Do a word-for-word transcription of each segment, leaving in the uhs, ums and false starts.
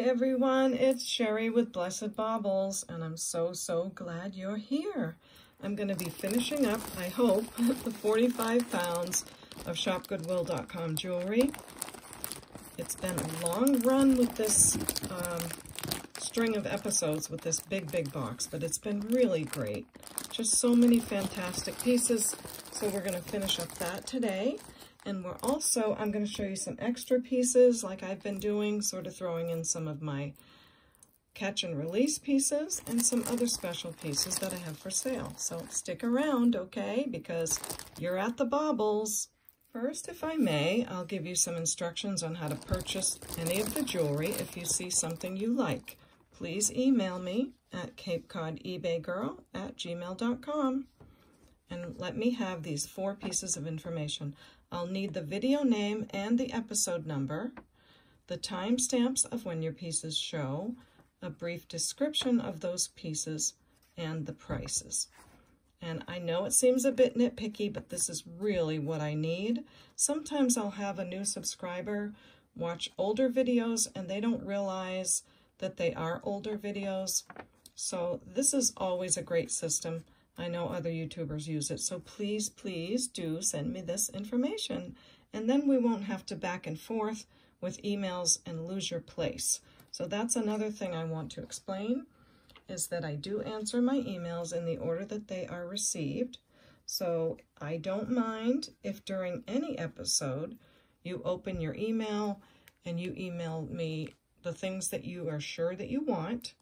Hi everyone, it's Sherry with Blessed Baubles, and I'm so, so glad you're here. I'm going to be finishing up, I hope, the forty-five pounds of shop goodwill dot com jewelry. It's been a long run with this um, string of episodes with this big, big box, but it's been really great. Just so many fantastic pieces, so we're going to finish up that today. And we're also, I'm going to show you some extra pieces like I've been doing, sort of throwing in some of my catch and release pieces and some other special pieces that I have for sale. So stick around, okay, because you're at the Baubles. First, if I may, I'll give you some instructions on how to purchase any of the jewelry if you see something you like. Please email me at cape cod ebay girl at gmail dot com and let me have these four pieces of information. I'll need the video name and the episode number, the timestamps of when your pieces show, a brief description of those pieces, and the prices. And I know it seems a bit nitpicky, but this is really what I need. Sometimes I'll have a new subscriber watch older videos and they don't realize that they are older videos. So this is always a great system. I know other YouTubers use it, so please, please do send me this information. And then we won't have to back and forth with emails and lose your place. So that's another thing I want to explain, is that I do answer my emails in the order that they are received. So I don't mind if during any episode you open your email and you email me the things that you are sure that you want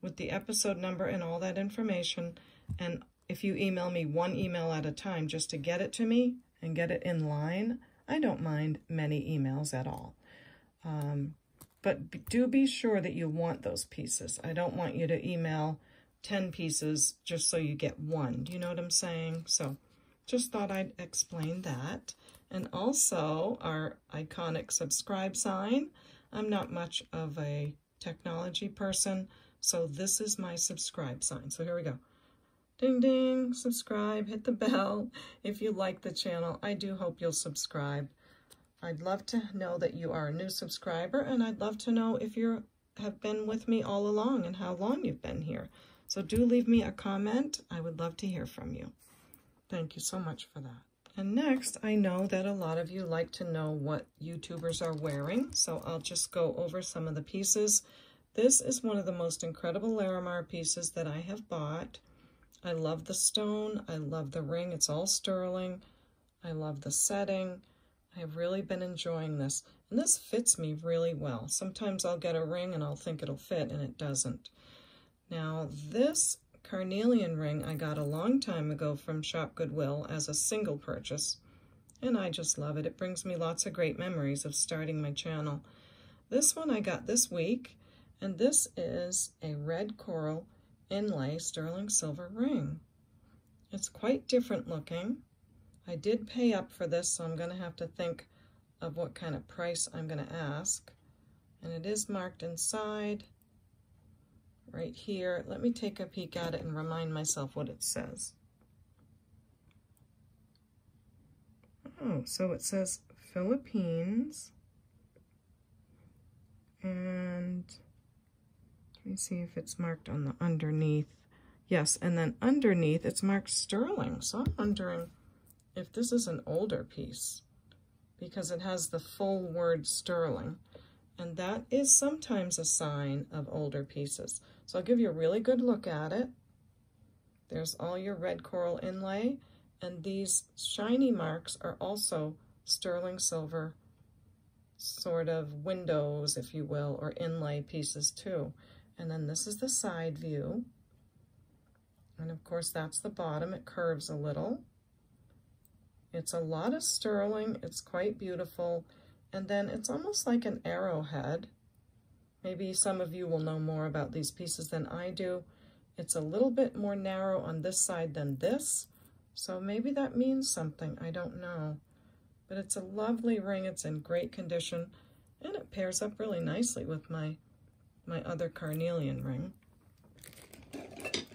with the episode number and all that information. And if you email me one email at a time just to get it to me and get it in line, I don't mind many emails at all. Um, but do be sure that you want those pieces. I don't want you to email ten pieces just so you get one. Do you know what I'm saying? So just thought I'd explain that. And also our iconic subscribe sign. I'm not much of a technology person, so this is my subscribe sign. So here we go. Ding, ding, subscribe, hit the bell if you like the channel. I do hope you'll subscribe. I'd love to know that you are a new subscriber, and I'd love to know if you have been with me all along and how long you've been here. So do leave me a comment. I would love to hear from you. Thank you so much for that. And next, I know that a lot of you like to know what YouTubers are wearing, so I'll just go over some of the pieces. This is one of the most incredible Larimar pieces that I have bought. I love the stone, I love the ring, it's all sterling. I love the setting. I've really been enjoying this, and this fits me really well. Sometimes I'll get a ring and I'll think it'll fit, and it doesn't. Now, this carnelian ring I got a long time ago from Shop Goodwill as a single purchase, and I just love it. It brings me lots of great memories of starting my channel. This one I got this week, and this is a red coral inlay sterling silver ring. It's quite different looking. I did pay up for this, so I'm going to have to think of what kind of price I'm going to ask. And it is marked inside right here. Let me take a peek at it and remind myself what it says. Oh, so it says Philippines. And let me see if it's marked on the underneath. Yes, and then underneath it's marked sterling. So I'm wondering if this is an older piece because it has the full word sterling. And that is sometimes a sign of older pieces. So I'll give you a really good look at it. There's all your red coral inlay. And these shiny marks are also sterling silver sort of windows, if you will, or inlay pieces too. And then this is the side view. And of course, that's the bottom. It curves a little. It's a lot of sterling. It's quite beautiful. And then it's almost like an arrowhead. Maybe some of you will know more about these pieces than I do. It's a little bit more narrow on this side than this. So maybe that means something. I don't know. But it's a lovely ring. It's in great condition. And it pairs up really nicely with my my other carnelian ring.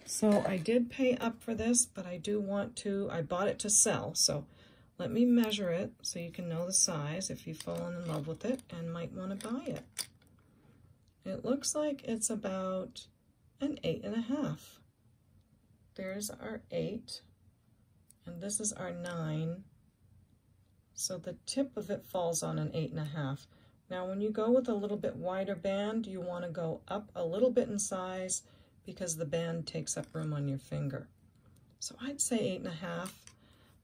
So I did pay up for this, but I do want to, I bought it to sell, so let me measure it so you can know the size if you've fallen in love with it and might want to buy it. It looks like it's about an eight and a half. There's our eight, and this is our nine. So the tip of it falls on an eight and a half. Now when you go with a little bit wider band, you want to go up a little bit in size because the band takes up room on your finger. So I'd say eight and a half,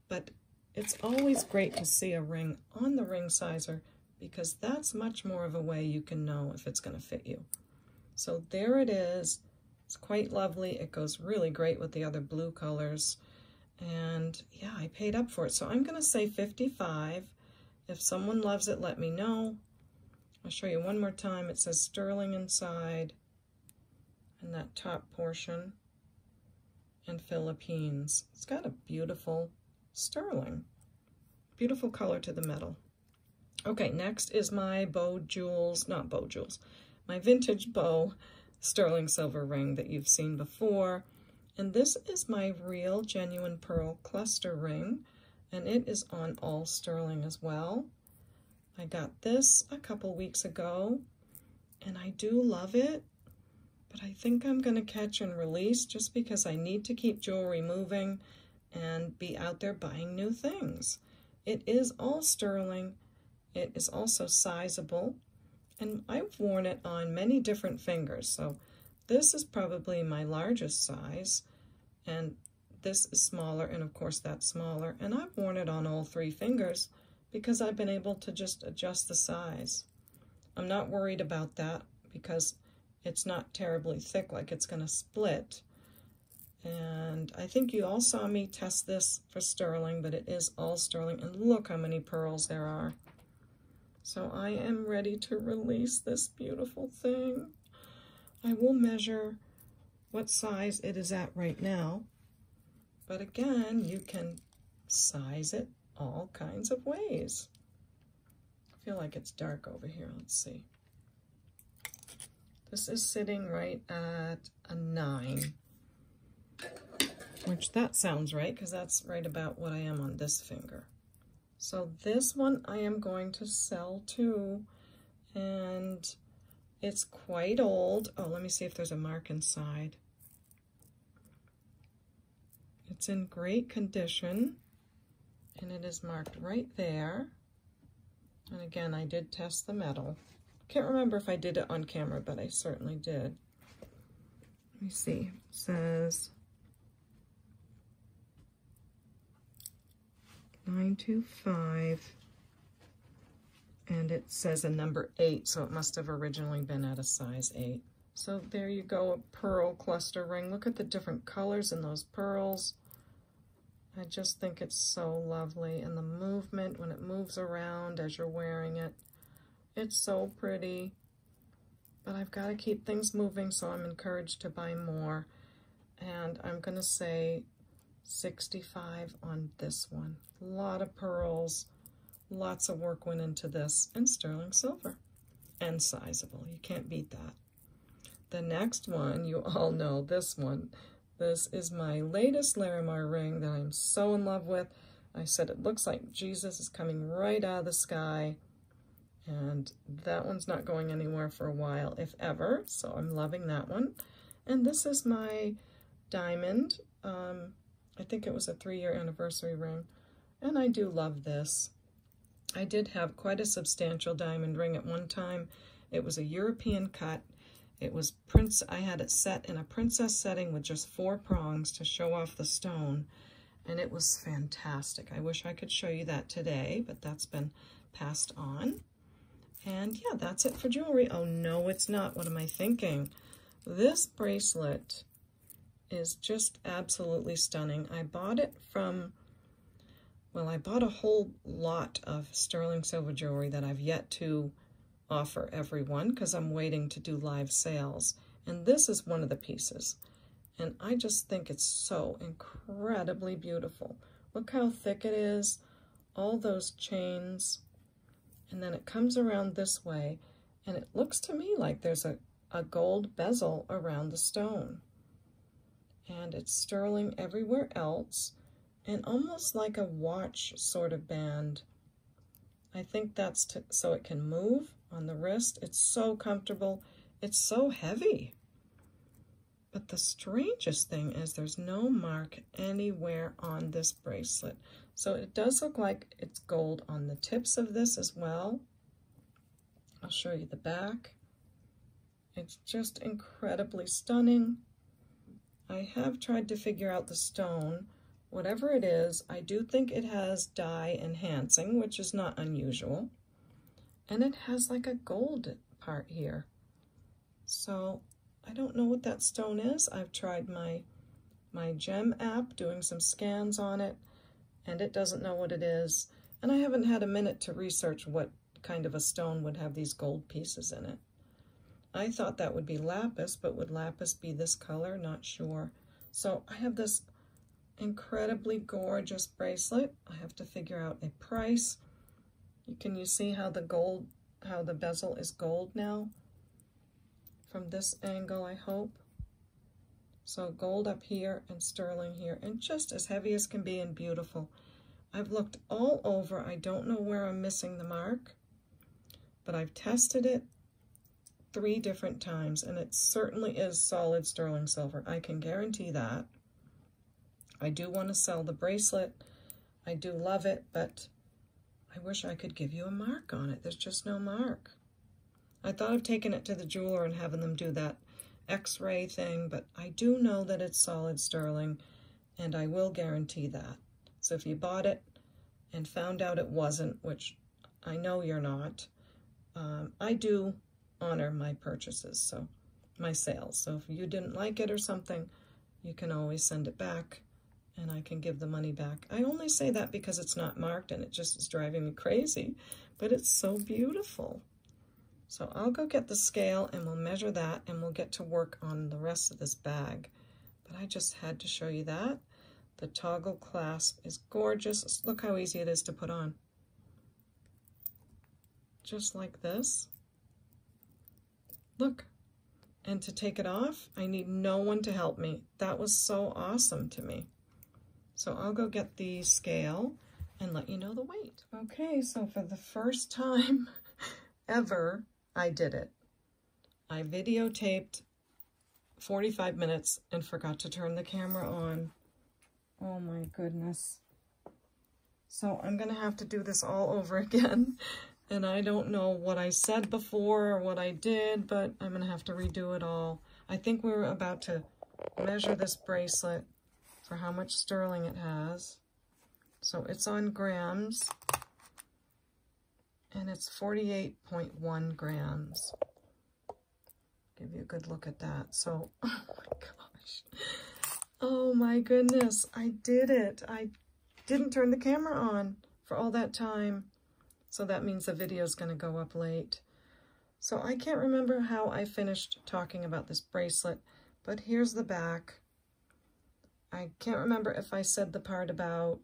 but it's always great to see a ring on the ring sizer because that's much more of a way you can know if it's going to fit you. So there it is. It's quite lovely. It goes really great with the other blue colors. And yeah, I paid up for it. So I'm going to say fifty-five. If someone loves it, let me know. I'll show you one more time. It says sterling inside and that top portion and Philippines. It's got a beautiful sterling, beautiful color to the metal. Okay, next is my Beau Jewels, not Beau Jewels, my vintage Beau sterling silver ring that you've seen before. And this is my real genuine pearl cluster ring, and it is on all sterling as well. I got this a couple weeks ago, and I do love it, but I think I'm going to catch and release just because I need to keep jewelry moving and be out there buying new things. It is all sterling. It is also sizable, and I've worn it on many different fingers, so this is probably my largest size, and this is smaller, and of course that's smaller, and I've worn it on all three fingers because I've been able to just adjust the size. I'm not worried about that because it's not terribly thick like it's going to split. And I think you all saw me test this for sterling, but it is all sterling, and look how many pearls there are. So I am ready to release this beautiful thing. I will measure what size it is at right now, but again, you can size it all kinds of ways. I feel like it's dark over here. Let's see. This is sitting right at a nine, which that sounds right because that's right about what I am on this finger. So this one I am going to sell too, and it's quite old. Oh, let me see if there's a mark inside. It's in great condition, and it is marked right there. And again, I did test the metal. Can't remember if I did it on camera, but I certainly did. Let me see. It says nine two five. And it says a number eight, so it must have originally been at a size eight. So there you go, a pearl cluster ring. Look at the different colors in those pearls. I just think it's so lovely. And the movement, when it moves around as you're wearing it, it's so pretty. But I've got to keep things moving, so I'm encouraged to buy more. And I'm going to say sixty-five on this one. A lot of pearls. Lots of work went into this, and sterling silver, and sizable. You can't beat that. The next one, you all know this one. This is my latest Larimar ring that I'm so in love with. I said it looks like Jesus is coming right out of the sky, and that one's not going anywhere for a while, if ever, so I'm loving that one. And this is my diamond. Um, I think it was a three-year anniversary ring, and I do love this. I did have quite a substantial diamond ring at one time. It was a European cut. It was prince. I had it set in a princess setting with just four prongs to show off the stone, and it was fantastic. I wish I could show you that today, but that's been passed on. And yeah, that's it for jewelry. Oh no, it's not. What am I thinking? This bracelet is just absolutely stunning. I bought it from Well, I bought a whole lot of sterling silver jewelry that I've yet to offer everyone because I'm waiting to do live sales. And this is one of the pieces. And I just think it's so incredibly beautiful. Look how thick it is, all those chains. And then it comes around this way, and it looks to me like there's a, a gold bezel around the stone. And it's sterling everywhere else. And almost like a watch sort of band. I think that's to, so it can move on the wrist. It's so comfortable. It's so heavy. But the strangest thing is there's no mark anywhere on this bracelet. So it does look like it's gold on the tips of this as well. I'll show you the back. It's just incredibly stunning. I have tried to figure out the stone. Whatever it is, I do think it has dye enhancing, which is not unusual. And it has like a gold part here. So I don't know what that stone is. I've tried my, my gem app, doing some scans on it, and it doesn't know what it is. And I haven't had a minute to research what kind of a stone would have these gold pieces in it. I thought that would be lapis, but would lapis be this color? Not sure. So I have this incredibly gorgeous bracelet. I have to figure out a price. Can you see how the gold, how the bezel is gold now? From this angle, I hope. So gold up here and sterling here, and just as heavy as can be and beautiful. I've looked all over. I don't know where I'm missing the mark, but I've tested it three different times, and it certainly is solid sterling silver. I can guarantee that. I do want to sell the bracelet. I do love it, but I wish I could give you a mark on it. There's just no mark. I thought of taking it to the jeweler and having them do that x-ray thing, but I do know that it's solid sterling, and I will guarantee that. So if you bought it and found out it wasn't, which I know you're not, um, I do honor my purchases, so my sales. So if you didn't like it or something, you can always send it back, and I can give the money back. I only say that because it's not marked, and it just is driving me crazy, but it's so beautiful. So I'll go get the scale, and we'll measure that, and we'll get to work on the rest of this bag. But I just had to show you that. The toggle clasp is gorgeous. Look how easy it is to put on. Just like this. Look. And to take it off, I need no one to help me. That was so awesome to me. So I'll go get the scale and let you know the weight. Okay, so for the first time ever, I did it. I videotaped forty-five minutes and forgot to turn the camera on. Oh my goodness. So I'm gonna have to do this all over again. And I don't know what I said before or what I did, but I'm gonna have to redo it all. I think we were about to measure this bracelet for how much sterling it has. So it's on grams. And it's forty-eight point one grams. Give you a good look at that. So, oh my gosh. Oh my goodness, I did it. I didn't turn the camera on for all that time. So that means the video's gonna go up late. So I can't remember how I finished talking about this bracelet, but here's the back. I can't remember if I said the part about,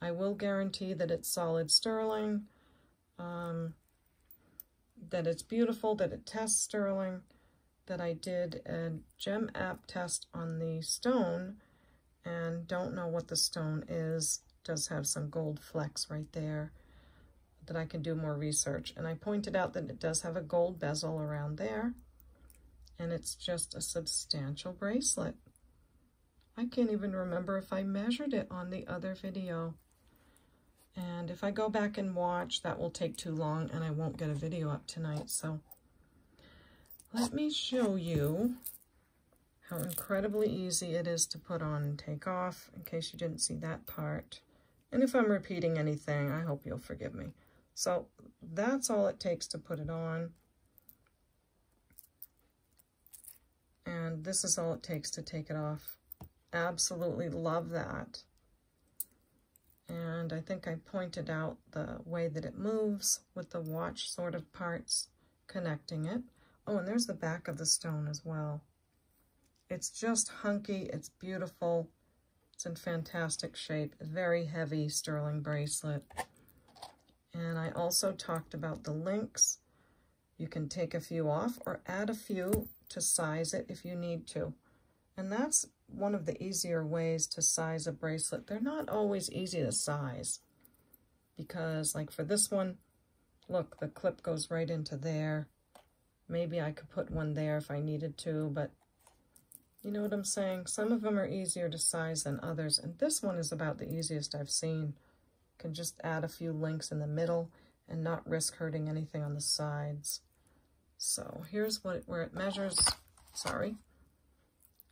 I will guarantee that it's solid sterling. Um, that it's beautiful, that it tests sterling, that I did a gem app test on the stone and don't know what the stone is. It does have some gold flecks right there that I can do more research. And I pointed out that it does have a gold bezel around there, and it's just a substantial bracelet. I can't even remember if I measured it on the other video. And if I go back and watch, that will take too long and I won't get a video up tonight. So let me show you how incredibly easy it is to put on and take off, in case you didn't see that part. And if I'm repeating anything, I hope you'll forgive me. So that's all it takes to put it on. And this is all it takes to take it off. Absolutely love that. And I think I pointed out the way that it moves with the watch sort of parts connecting it. Oh, and there's the back of the stone as well. It's just hunky, it's beautiful, it's in fantastic shape, very heavy sterling bracelet. And I also talked about the links. You can take a few off or add a few to size it if you need to. And that's one of the easier ways to size a bracelet. They're not always easy to size because, like for this one, look, the clip goes right into there. Maybe I could put one there if I needed to, but you know what I'm saying? Some of them are easier to size than others, and this one is about the easiest I've seen. Can just add a few links in the middle and not risk hurting anything on the sides. So here's what it, where it measures, sorry.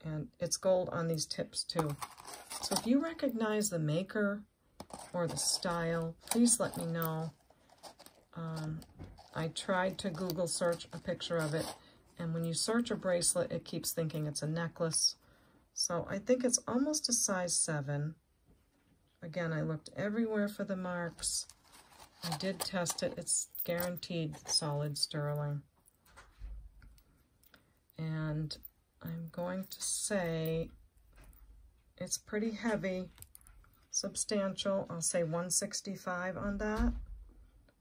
And it's gold on these tips too. So if you recognize the maker or the style, please let me know. Um, I tried to Google search a picture of it, and when you search a bracelet, it keeps thinking it's a necklace. So I think it's almost a size seven. Again, I looked everywhere for the marks. I did test it. It's guaranteed solid sterling. And I'm going to say it's pretty heavy, substantial. I'll say one sixty-five on that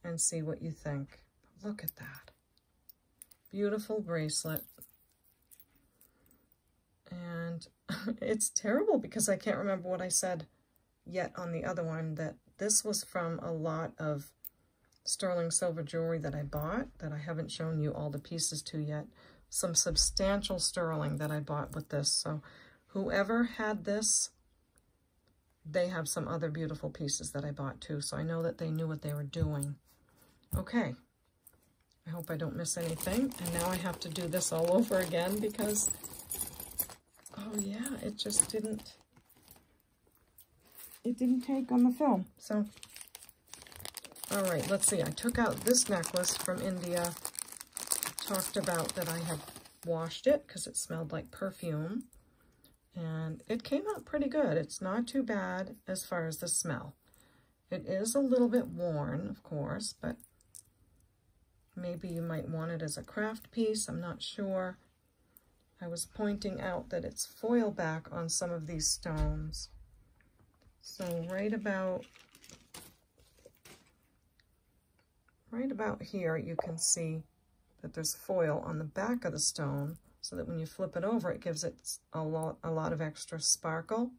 and see what you think. Look at that. Beautiful bracelet. And it's terrible because I can't remember what I said yet on the other one, that this was from a lot of sterling silver jewelry that I bought that I haven't shown you all the pieces to yet. Some substantial sterling that I bought with this. So whoever had this, they have some other beautiful pieces that I bought too. So I know that they knew what they were doing. Okay. I hope I don't miss anything. And now I have to do this all over again because, oh yeah, it just didn't, it didn't take on the film. So, all right, let's see. I took out this necklace from India. Talked about that I had washed it because it smelled like perfume, and it came out pretty good. It's not too bad as far as the smell. It is a little bit worn, of course, but maybe you might want it as a craft piece. I'm not sure. I was pointing out that it's foil back on some of these stones. So right about right about here you can see that there's foil on the back of the stone, so that when you flip it over, it gives it a lot, a lot of extra sparkle.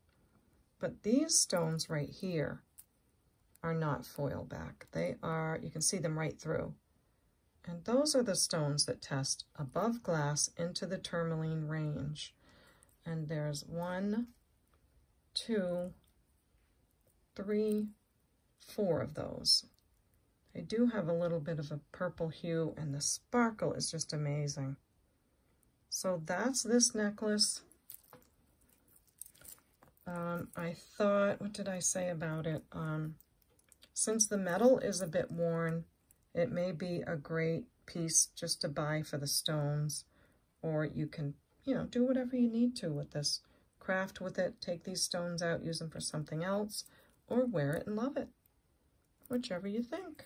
But these stones right here are not foil back. They are, you can see them right through. And those are the stones that test above glass into the tourmaline range. And there's one, two, three, four of those. They do have a little bit of a purple hue, and the sparkle is just amazing. So that's this necklace. Um, I thought, what did I say about it? Um, since the metal is a bit worn, it may be a great piece just to buy for the stones, or you can, you know, do whatever you need to with this. Craft with it, take these stones out, use them for something else, or wear it and love it, whichever you think.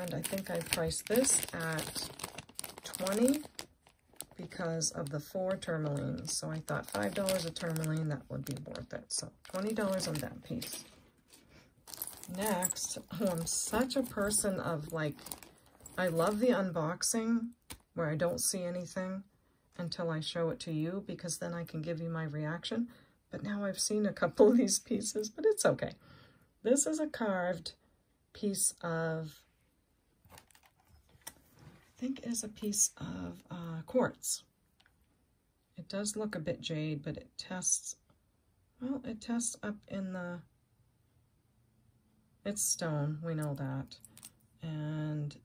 And I think I priced this at twenty dollars because of the four tourmalines. So I thought five dollars a tourmaline, that would be worth it. So twenty dollars on that piece. Next, I'm such a person of like, I love the unboxing where I don't see anything until I show it to you because then I can give you my reaction. But now I've seen a couple of these pieces, but it's okay. This is a carved piece of, I think is a piece of uh, quartz. It does look a bit jade, but it tests, well, it tests up in the, it's stone, we know that. And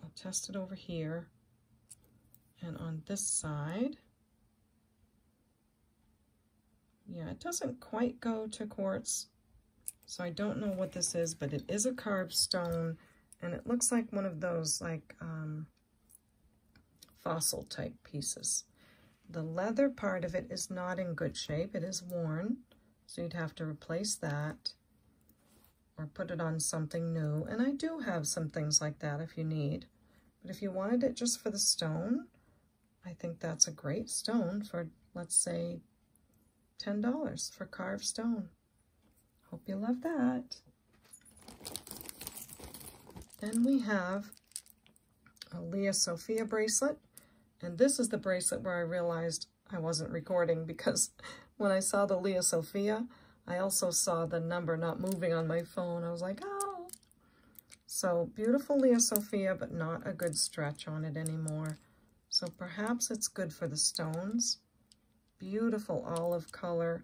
I'll test it over here. And on this side, yeah, it doesn't quite go to quartz, so I don't know what this is, but it is a carved stone, and it looks like one of those, like, um, fossil-type pieces. The leather part of it is not in good shape. It is worn, so you'd have to replace that or put it on something new, and I do have some things like that if you need, but if you wanted it just for the stone, I think that's a great stone for, let's say, ten dollars for carved stone. Hope you love that. Then we have a Lia Sophia bracelet. And this is the bracelet where I realized I wasn't recording because when I saw the Lia Sophia, I also saw the number not moving on my phone. I was like, oh. So beautiful Lia Sophia, but not a good stretch on it anymore. So perhaps it's good for the stones. Beautiful olive color.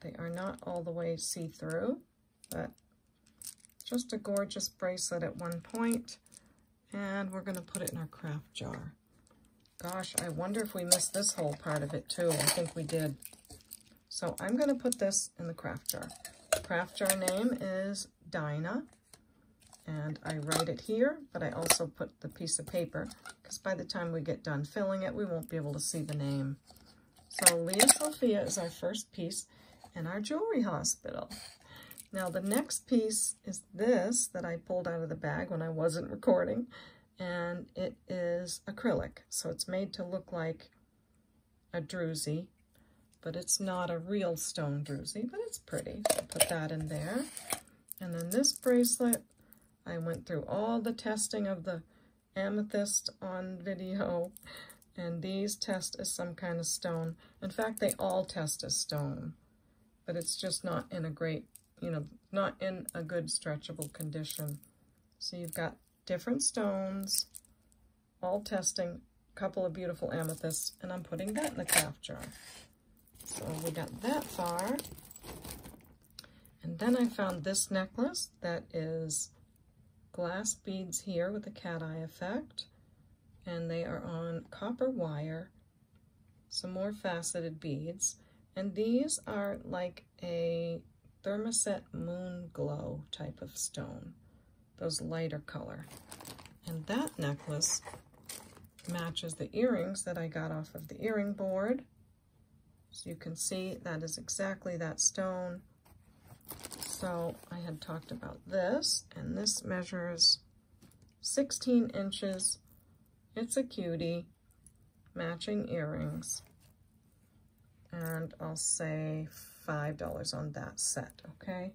They are not all the way see-through, but just a gorgeous bracelet at one point. And we're gonna put it in our craft jar. Gosh, I wonder if we missed this whole part of it too. I think we did. So I'm gonna put this in the craft jar. The craft jar name is Dinah. And I write it here, but I also put the piece of paper because by the time we get done filling it, we won't be able to see the name. So Lia Sophia is our first piece in our jewelry hospital. Now the next piece is this that I pulled out of the bag when I wasn't recording, and it is acrylic. So it's made to look like a druzy, but it's not a real stone druzy, but it's pretty. I'll put that in there. And then this bracelet, I went through all the testing of the amethyst on video, and these test as some kind of stone. In fact, they all test as stone, but it's just not in a great, you know, not in a good stretchable condition. So you've got different stones, all testing, a couple of beautiful amethysts, and I'm putting that in the craft jar. So we got that far. And then I found this necklace that is glass beads here with a cat eye effect, and they are on copper wire, some more faceted beads, and these are like a thermoset moon glow type of stone, those lighter color. And that necklace matches the earrings that I got off of the earring board. So you can see that is exactly that stone. So I had talked about this, and this measures sixteen inches. It's a cutie, matching earrings, and I'll say five dollars on that set, okay?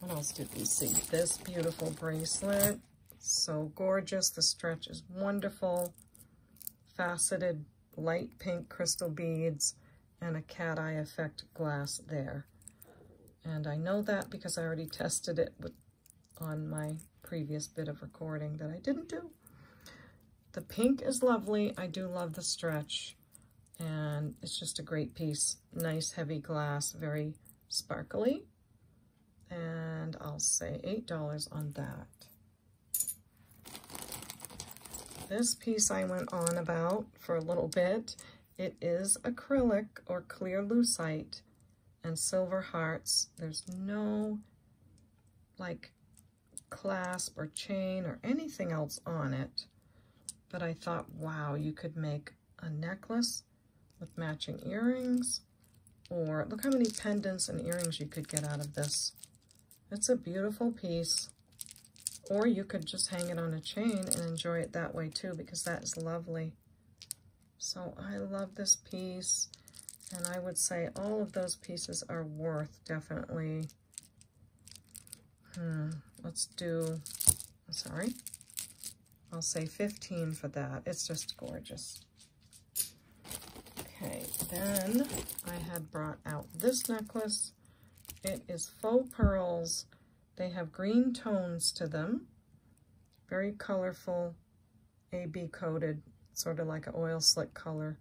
What else did we see? This beautiful bracelet, so gorgeous. The stretch is wonderful. Faceted light pink crystal beads and a cat eye effect glass there. And I know that because I already tested it with, on my previous bit of recording that I didn't do. The pink is lovely. I do love the stretch, and it's just a great piece. Nice heavy glass, very sparkly. And I'll say eight dollars on that. This piece I went on about for a little bit. It is acrylic or clear lucite and silver hearts. There's no like clasp or chain or anything else on it. But I thought, wow, you could make a necklace with matching earrings, or look how many pendants and earrings you could get out of this. It's a beautiful piece. Or you could just hang it on a chain and enjoy it that way too, because that is lovely. So I love this piece, and I would say all of those pieces are worth definitely, hmm, let's do, sorry, I'll say fifteen for that. It's just gorgeous. Okay, then I had brought out this necklace. It is faux pearls. They have green tones to them, very colorful, A B coated, sort of like an oil slick color.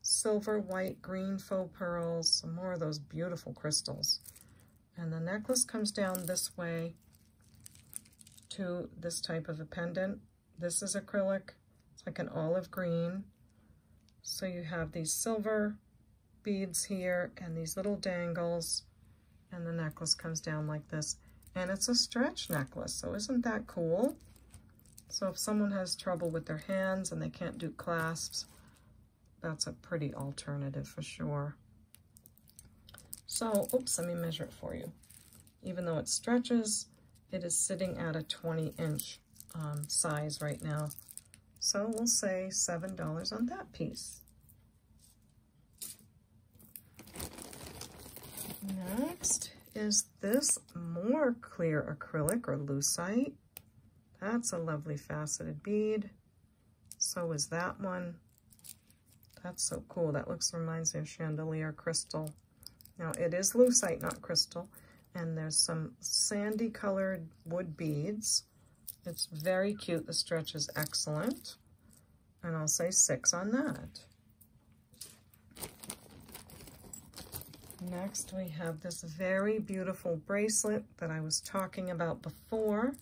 Silver, white, green faux pearls, some more of those beautiful crystals. And the necklace comes down this way to this type of a pendant. This is acrylic, it's like an olive green. So you have these silver beads here and these little dangles, and the necklace comes down like this. And it's a stretch necklace, so isn't that cool? So if someone has trouble with their hands and they can't do clasps, that's a pretty alternative for sure. So, oops, let me measure it for you. Even though it stretches, it is sitting at a twenty inch um, size right now. So we'll say seven dollars on that piece. Next is this more clear acrylic or lucite. That's a lovely faceted bead. So is that one. That's so cool. That looks, reminds me of chandelier crystal. Now it is lucite, not crystal. and there's some sandy colored wood beads. It's very cute. The stretch is excellent. And I'll say six on that. Next, we have this very beautiful bracelet that I was talking about before.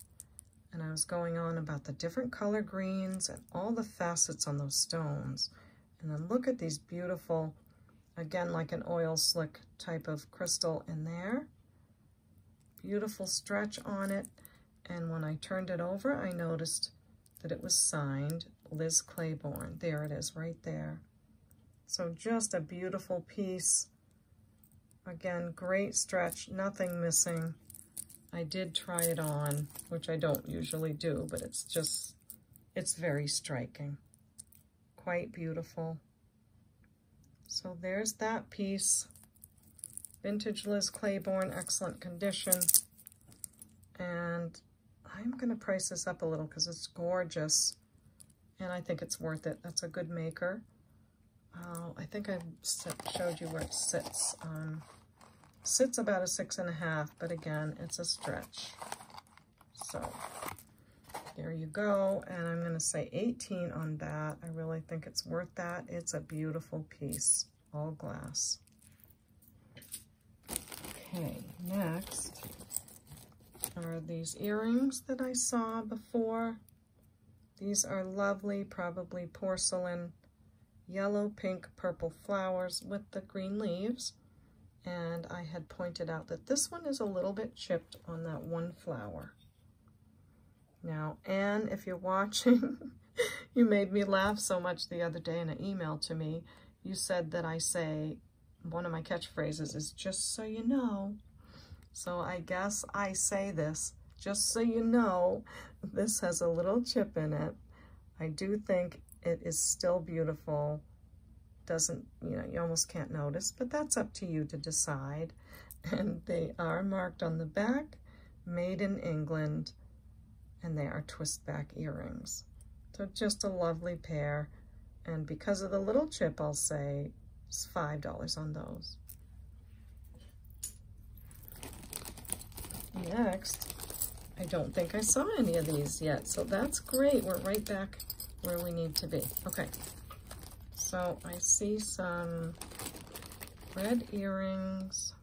And I was going on about the different color greens and all the facets on those stones. And then look at these beautiful, again, like an oil slick type of crystal in there. Beautiful stretch on it. And when I turned it over, I noticed that it was signed Liz Claiborne. There it is right there. So just a beautiful piece. Again, great stretch, nothing missing. I did try it on, which I don't usually do, but it's just, it's very striking. Quite beautiful. So there's that piece. Vintage Liz Claiborne, excellent condition. And I'm gonna price this up a little because it's gorgeous. And I think it's worth it. That's a good maker. Oh, I think I showed you where it sits. Um, sits about a six and a half, but again, it's a stretch. So there you go. And I'm going to say eighteen on that. I really think it's worth that. It's a beautiful piece, all glass. Okay, next are these earrings that I saw before. These are lovely, probably porcelain. Yellow, pink, purple flowers with the green leaves. And I had pointed out that this one is a little bit chipped on that one flower. Now, Anne, if you're watching, you made me laugh so much the other day in an email to me. You said that I say, one of my catchphrases is, just so you know. So I guess I say this, just so you know, this has a little chip in it. I do think it is still beautiful. Doesn't, you know, you almost can't notice, but that's up to you to decide. And they are marked on the back, made in England, and they are twist back earrings. So just a lovely pair. And because of the little chip, I'll say it's five dollars on those. Next, I don't think I saw any of these yet, so that's great. We're right back where we need to be. Okay, so I see some red earrings.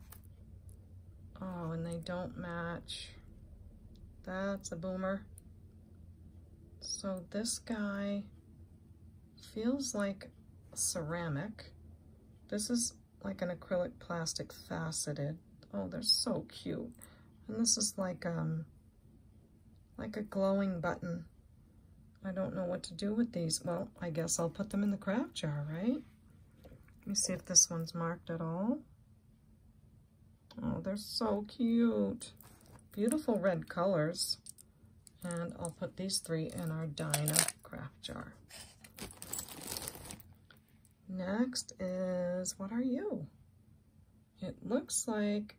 Oh, and they don't match. That's a boomer. So this guy feels like ceramic. This is like an acrylic plastic faceted. Oh, they're so cute. And this is like um like a glowing button. I don't know what to do with these. Well, I guess I'll put them in the craft jar, right? Let me see if this one's marked at all. Oh, they're so cute. Beautiful red colors. And I'll put these three in our Dinah craft jar. Next is, what are you? It looks like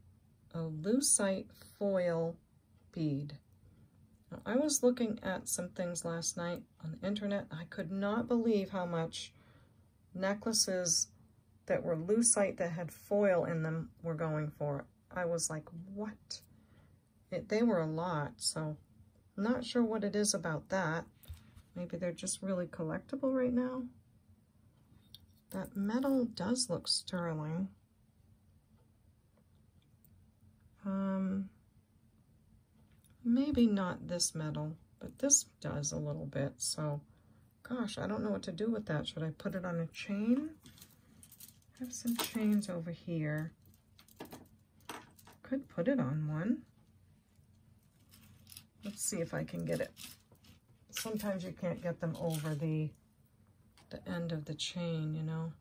a lucite foil bead. I was looking at some things last night on the internet. I could not believe how much necklaces that were lucite that had foil in them were going for. I was like, what? It, they were a lot, so not sure what it is about that. Maybe they're just really collectible right now. That metal does look sterling. Um... Maybe not this metal, but this does a little bit. So, gosh, I don't know what to do with that. Should I put it on a chain? I have some chains over here. Could put it on one. Let's see if I can get it. Sometimes you can't get them over the, the end of the chain, you know.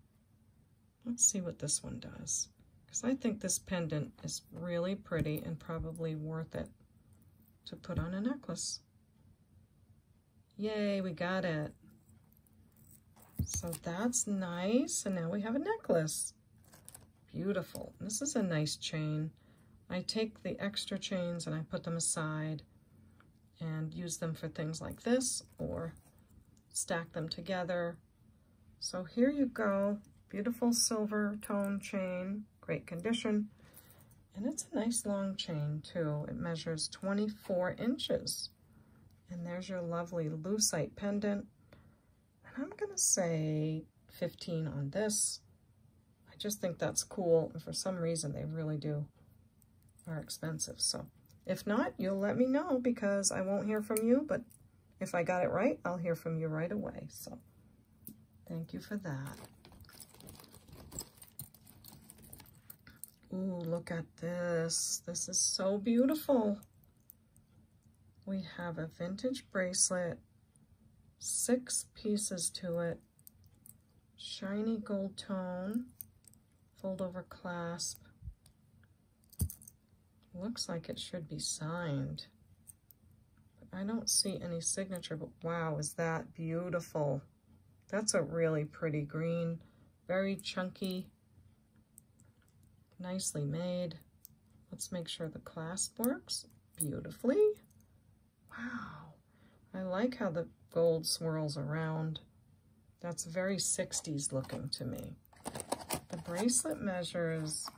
Let's see what this one does. Because I think this pendant is really pretty and probably worth it to put on a necklace. Yay, we got it. So that's nice, and now we have a necklace. Beautiful. This is a nice chain. I take the extra chains and I put them aside and use them for things like this or stack them together. So here you go. Beautiful silver tone chain, great condition. And it's a nice long chain too. It measures twenty-four inches. And there's your lovely lucite pendant. And I'm gonna say fifteen on this. I just think that's cool. And for some reason, they really do are expensive. So if not, you'll let me know because I won't hear from you, but if I got it right, I'll hear from you right away. So thank you for that. Ooh, look at this. This is so beautiful. We have a vintage bracelet, six pieces to it, shiny gold tone, fold over clasp. Looks like it should be signed. But I don't see any signature, but wow, is that beautiful. That's a really pretty green, very chunky. Nicely made. Let's make sure the clasp works beautifully. Wow. I like how the gold swirls around. That's very sixties looking to me. The bracelet measures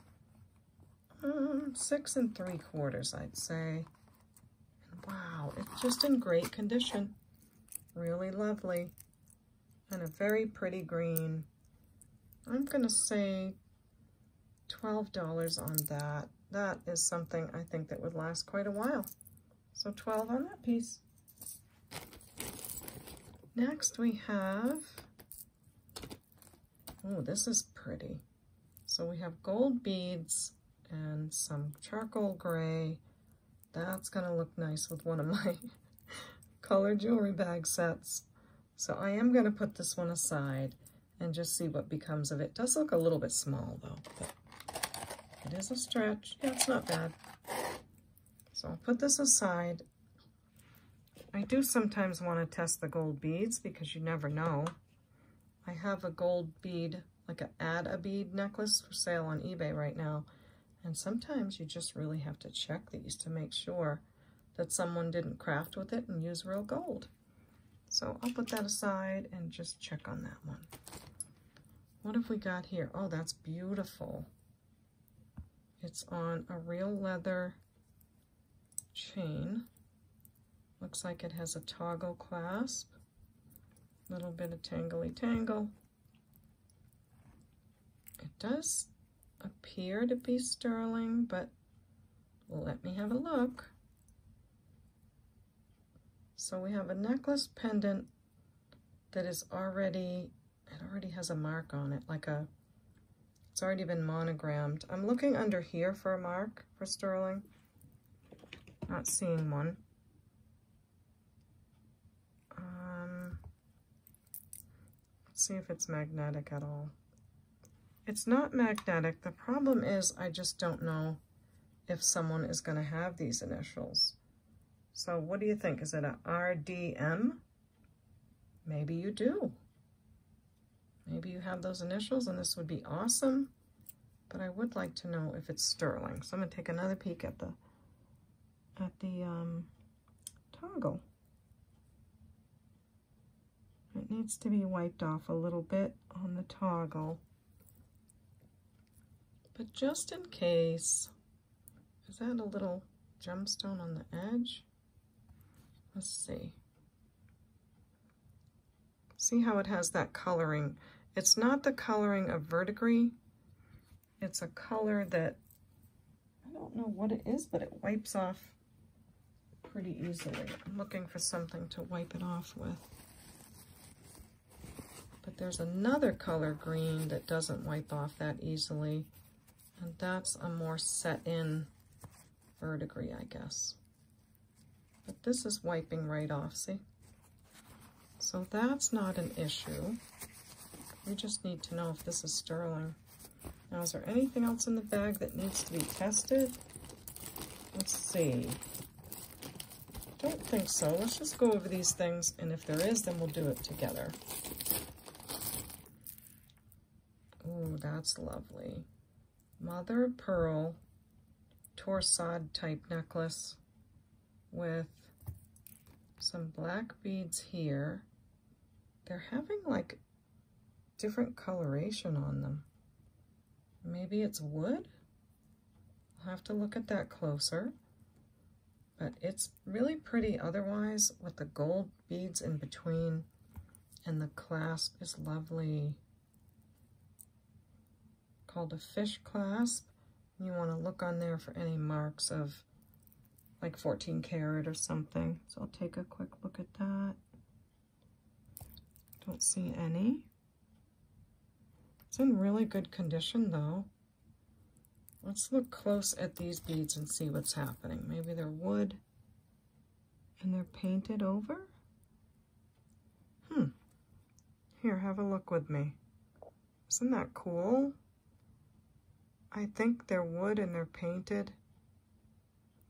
um, six and three quarters, I'd say. And wow, it's just in great condition. Really lovely. And a very pretty green. I'm gonna say twelve dollars on that. That is something I think that would last quite a while. So twelve dollars on that piece. Next we have, oh, this is pretty. So we have gold beads and some charcoal gray. That's gonna look nice with one of my colored jewelry bag sets. So I am gonna put this one aside and just see what becomes of it. It does look a little bit small though, but it is a stretch. Yeah, it's not bad. So I'll put this aside. I do sometimes want to test the gold beads because you never know. I have a gold bead, like an add a bead necklace for sale on eBay right now. And sometimes you just really have to check these to make sure that someone didn't craft with it and use real gold. So I'll put that aside and just check on that one. What have we got here? Oh, that's beautiful. It's on a real leather chain. Looks like it has a toggle clasp. A little bit of tangly tangle. It does appear to be sterling, but let me have a look. So we have a necklace pendant that is already, it already has a mark on it, like a it's already been monogrammed. I'm looking under here for a mark for sterling. Not seeing one. Um, let's see if it's magnetic at all. It's not magnetic. The problem is I just don't know if someone is going to have these initials. So what do you think? Is it a R D M? Maybe you do. Maybe you have those initials and this would be awesome, but I would like to know if it's sterling. So I'm gonna take another peek at the at the um, toggle. It needs to be wiped off a little bit on the toggle. But just in case, is that a little gemstone on the edge? Let's see. See how it has that coloring. It's not the coloring of verdigris. It's a color that, I don't know what it is, but it wipes off pretty easily. I'm looking for something to wipe it off with. But there's another color green that doesn't wipe off that easily. And that's a more set-in verdigris, I guess. But this is wiping right off, see? So that's not an issue. We just need to know if this is sterling. Now, is there anything else in the bag that needs to be tested? Let's see. Don't think so. Let's just go over these things, and if there is, then we'll do it together. Ooh, that's lovely. Mother of pearl, torsade type necklace with some black beads here. They're having like different coloration on them. Maybe it's wood? I'll have to look at that closer, but it's really pretty otherwise with the gold beads in between, and the clasp is lovely. Called a fish clasp. You want to look on there for any marks of like fourteen karat or something. So I'll take a quick look at that. Don't see any. It's in really good condition though. Let's look close at these beads and see what's happening. Maybe they're wood and they're painted over. Hmm. Here, have a look with me. Isn't that cool? I think they're wood and they're painted,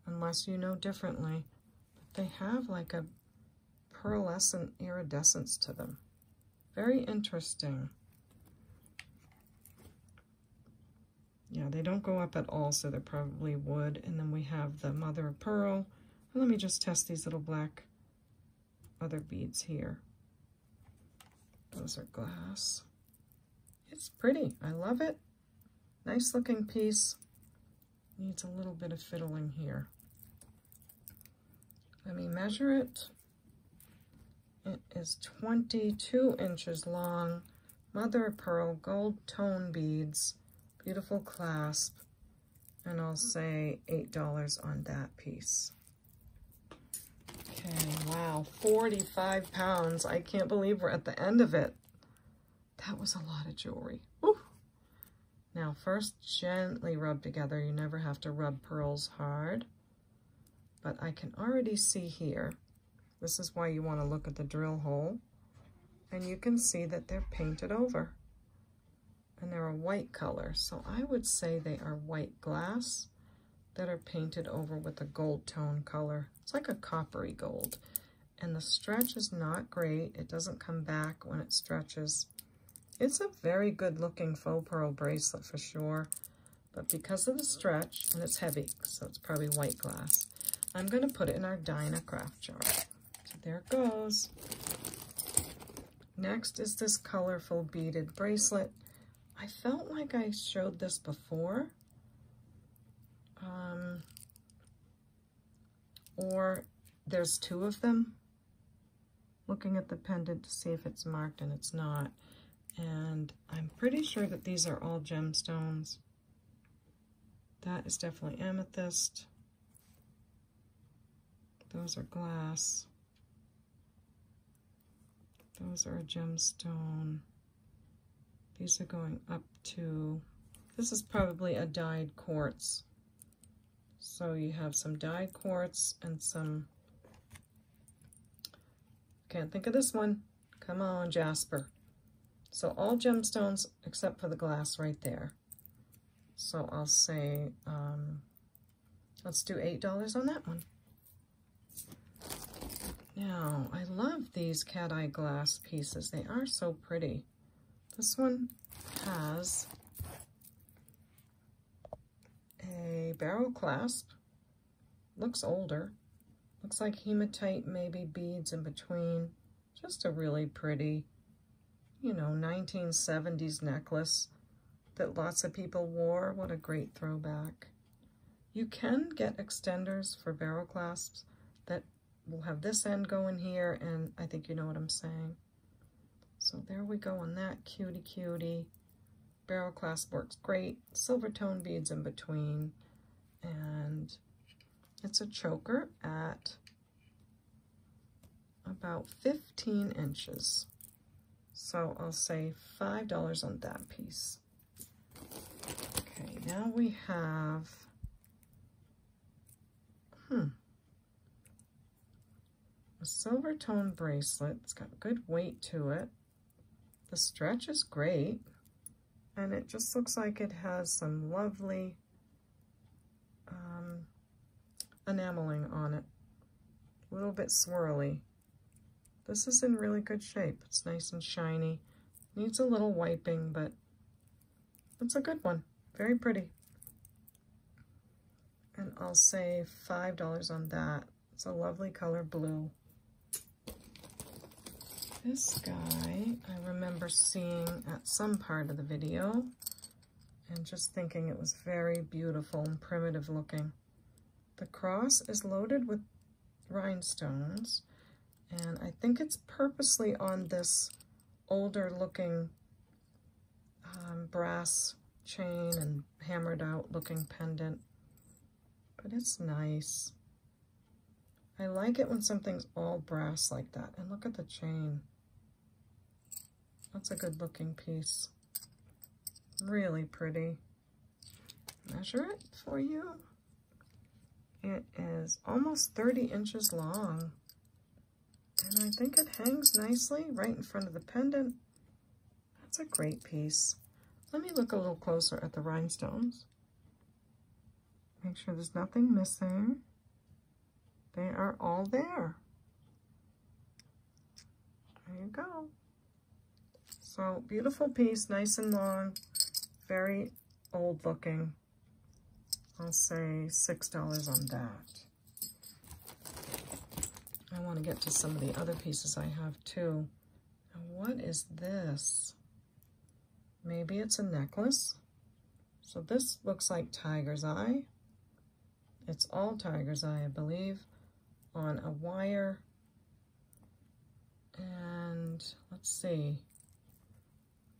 unless you know differently, but they have like a pearlescent iridescence to them. Very interesting. Yeah, they don't go up at all, so they're probably wood. And then we have the mother of pearl. And let me just test these little black other beads here. Those are glass. It's pretty, I love it. Nice looking piece, needs a little bit of fiddling here. Let me measure it. It is twenty-two inches long, mother of pearl, gold tone beads, beautiful clasp, and I'll say eight dollars on that piece. Okay, wow, forty-five pounds. I can't believe we're at the end of it. That was a lot of jewelry. Woo! Now first, gently rub together. You never have to rub pearls hard, but I can already see here, this is why you want to look at the drill hole, and you can see that they're painted over, and they're a white color. So I would say they are white glass that are painted over with a gold tone color. It's like a coppery gold, and the stretch is not great. It doesn't come back when it stretches. It's a very good looking faux pearl bracelet for sure, but because of the stretch, and it's heavy, so it's probably white glass, I'm gonna put it in our Dinah craft jar. So there it goes. Next is this colorful beaded bracelet. I felt like I showed this before, um, or there's two of them. Looking at the pendant to see if it's marked, and it's not. And I'm pretty sure that these are all gemstones. That is definitely amethyst. Those are glass. Those are a gemstone. These are going up to, this is probably a dyed quartz. So you have some dyed quartz and some, can't think of this one. Come on, Jasper. So all gemstones except for the glass right there. So I'll say, um, let's do eight dollars on that one. Now, I love these cat eye glass pieces. They are so pretty. This one has a barrel clasp. Looks older. Looks like hematite, maybe beads in between. Just a really pretty, you know, nineteen seventies necklace that lots of people wore. What a great throwback. You can get extenders for barrel clasps that will have this end going here, and I think you know what I'm saying. So there we go on that cutie cutie. Barrel clasp works great. Silver tone beads in between. And it's a choker at about fifteen inches. So I'll say five dollars on that piece. Okay, now we have, hmm, a silver tone bracelet. It's got good weight to it. The stretch is great. And it just looks like it has some lovely um, enameling on it. A little bit swirly. This is in really good shape. It's nice and shiny. Needs a little wiping, but it's a good one. Very pretty. And I'll save five dollars on that. It's a lovely color blue. This guy I remember seeing at some part of the video. and just thinking it was very beautiful and primitive looking. The cross is loaded with rhinestones, and I think it's purposely on this older looking um, brass chain and hammered out looking pendant, but it's nice. I like it when something's all brass like that, and look at the chain. That's a good looking piece. Really pretty. Measure it for you. It is almost thirty inches long, and I think it hangs nicely right in front of the pendant. That's a great piece. Let me look a little closer at the rhinestones. Make sure there's nothing missing. They are all there. There you go. So, beautiful piece, nice and long, very old looking. I'll say six dollars on that. I want to get to some of the other pieces I have too. Now, what is this? Maybe it's a necklace. So this looks like tiger's eye. It's all tiger's eye, I believe, on a wire. And let's see.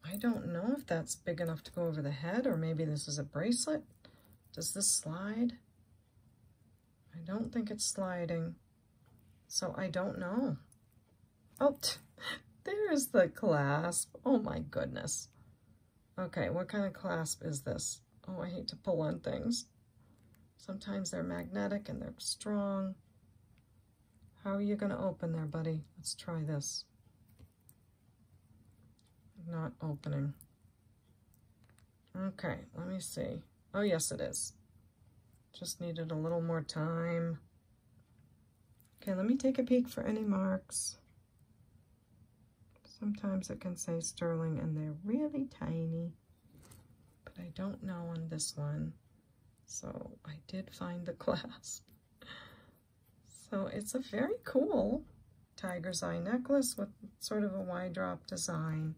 I don't know if that's big enough to go over the head, or maybe this is a bracelet. Does this slide? I don't think it's sliding, so I don't know. Oh, there's the clasp. Oh my goodness. Okay, what kind of clasp is this? Oh, I hate to pull on things. Sometimes they're magnetic and they're strong. How are you gonna open there, buddy? Let's try this. Not opening. Okay, let me see. Oh, yes, it is. Just needed a little more time. Okay, let me take a peek for any marks. Sometimes it can say Sterling and they're really tiny, but I don't know on this one. So I did find the clasp. So it's a very cool tiger's eye necklace with sort of a Y drop design.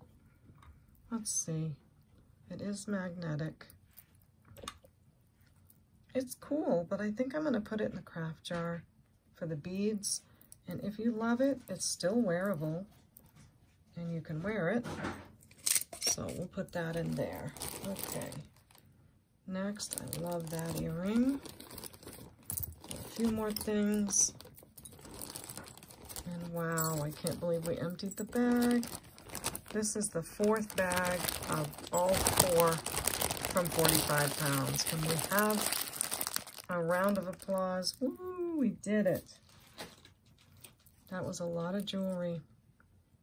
Let's see, it is magnetic. It's cool, but I think I'm gonna put it in the craft jar for the beads. And if you love it, it's still wearable and you can wear it. So we'll put that in there, okay. Next, I love that earring. A few more things. And wow, I can't believe we emptied the bag. This is the fourth bag of all four from forty-five pounds. Can we have a round of applause? Woo, we did it. That was a lot of jewelry.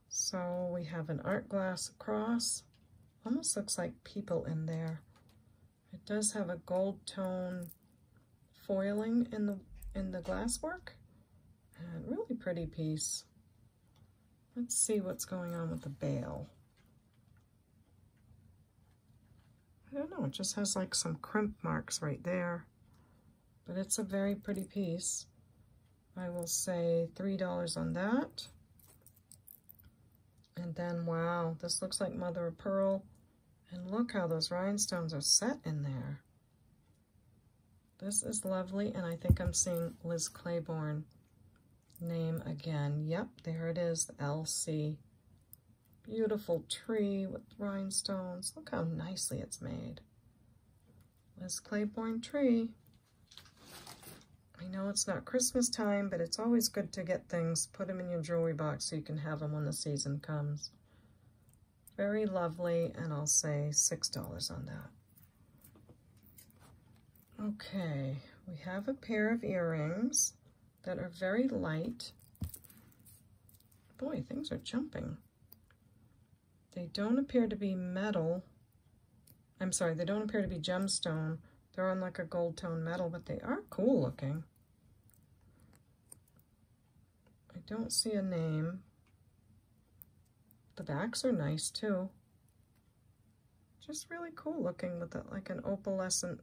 So we have an art glass cross. Almost looks like people in there. It does have a gold tone foiling in the, in the glasswork. And really pretty piece. Let's see what's going on with the bail. I don't know, it just has like some crimp marks right there, but it's a very pretty piece. I will say three dollars on that. And then, wow, this looks like mother of pearl. And look how those rhinestones are set in there. This is lovely, and I think I'm seeing Liz Claiborne name again. Yep, there it is, L C. Beautiful tree with rhinestones. Look how nicely it's made. Liz Claiborne tree. I know it's not Christmas time, but it's always good to get things, put them in your jewelry box so you can have them when the season comes. Very lovely, and I'll say six dollars on that. Okay, we have a pair of earrings that are very light. Boy, things are jumping. They don't appear to be metal. I'm sorry, they don't appear to be gemstone. They're on like a gold tone metal, but they are cool looking. I don't see a name. The backs are nice too. Just really cool looking with a, like an opalescent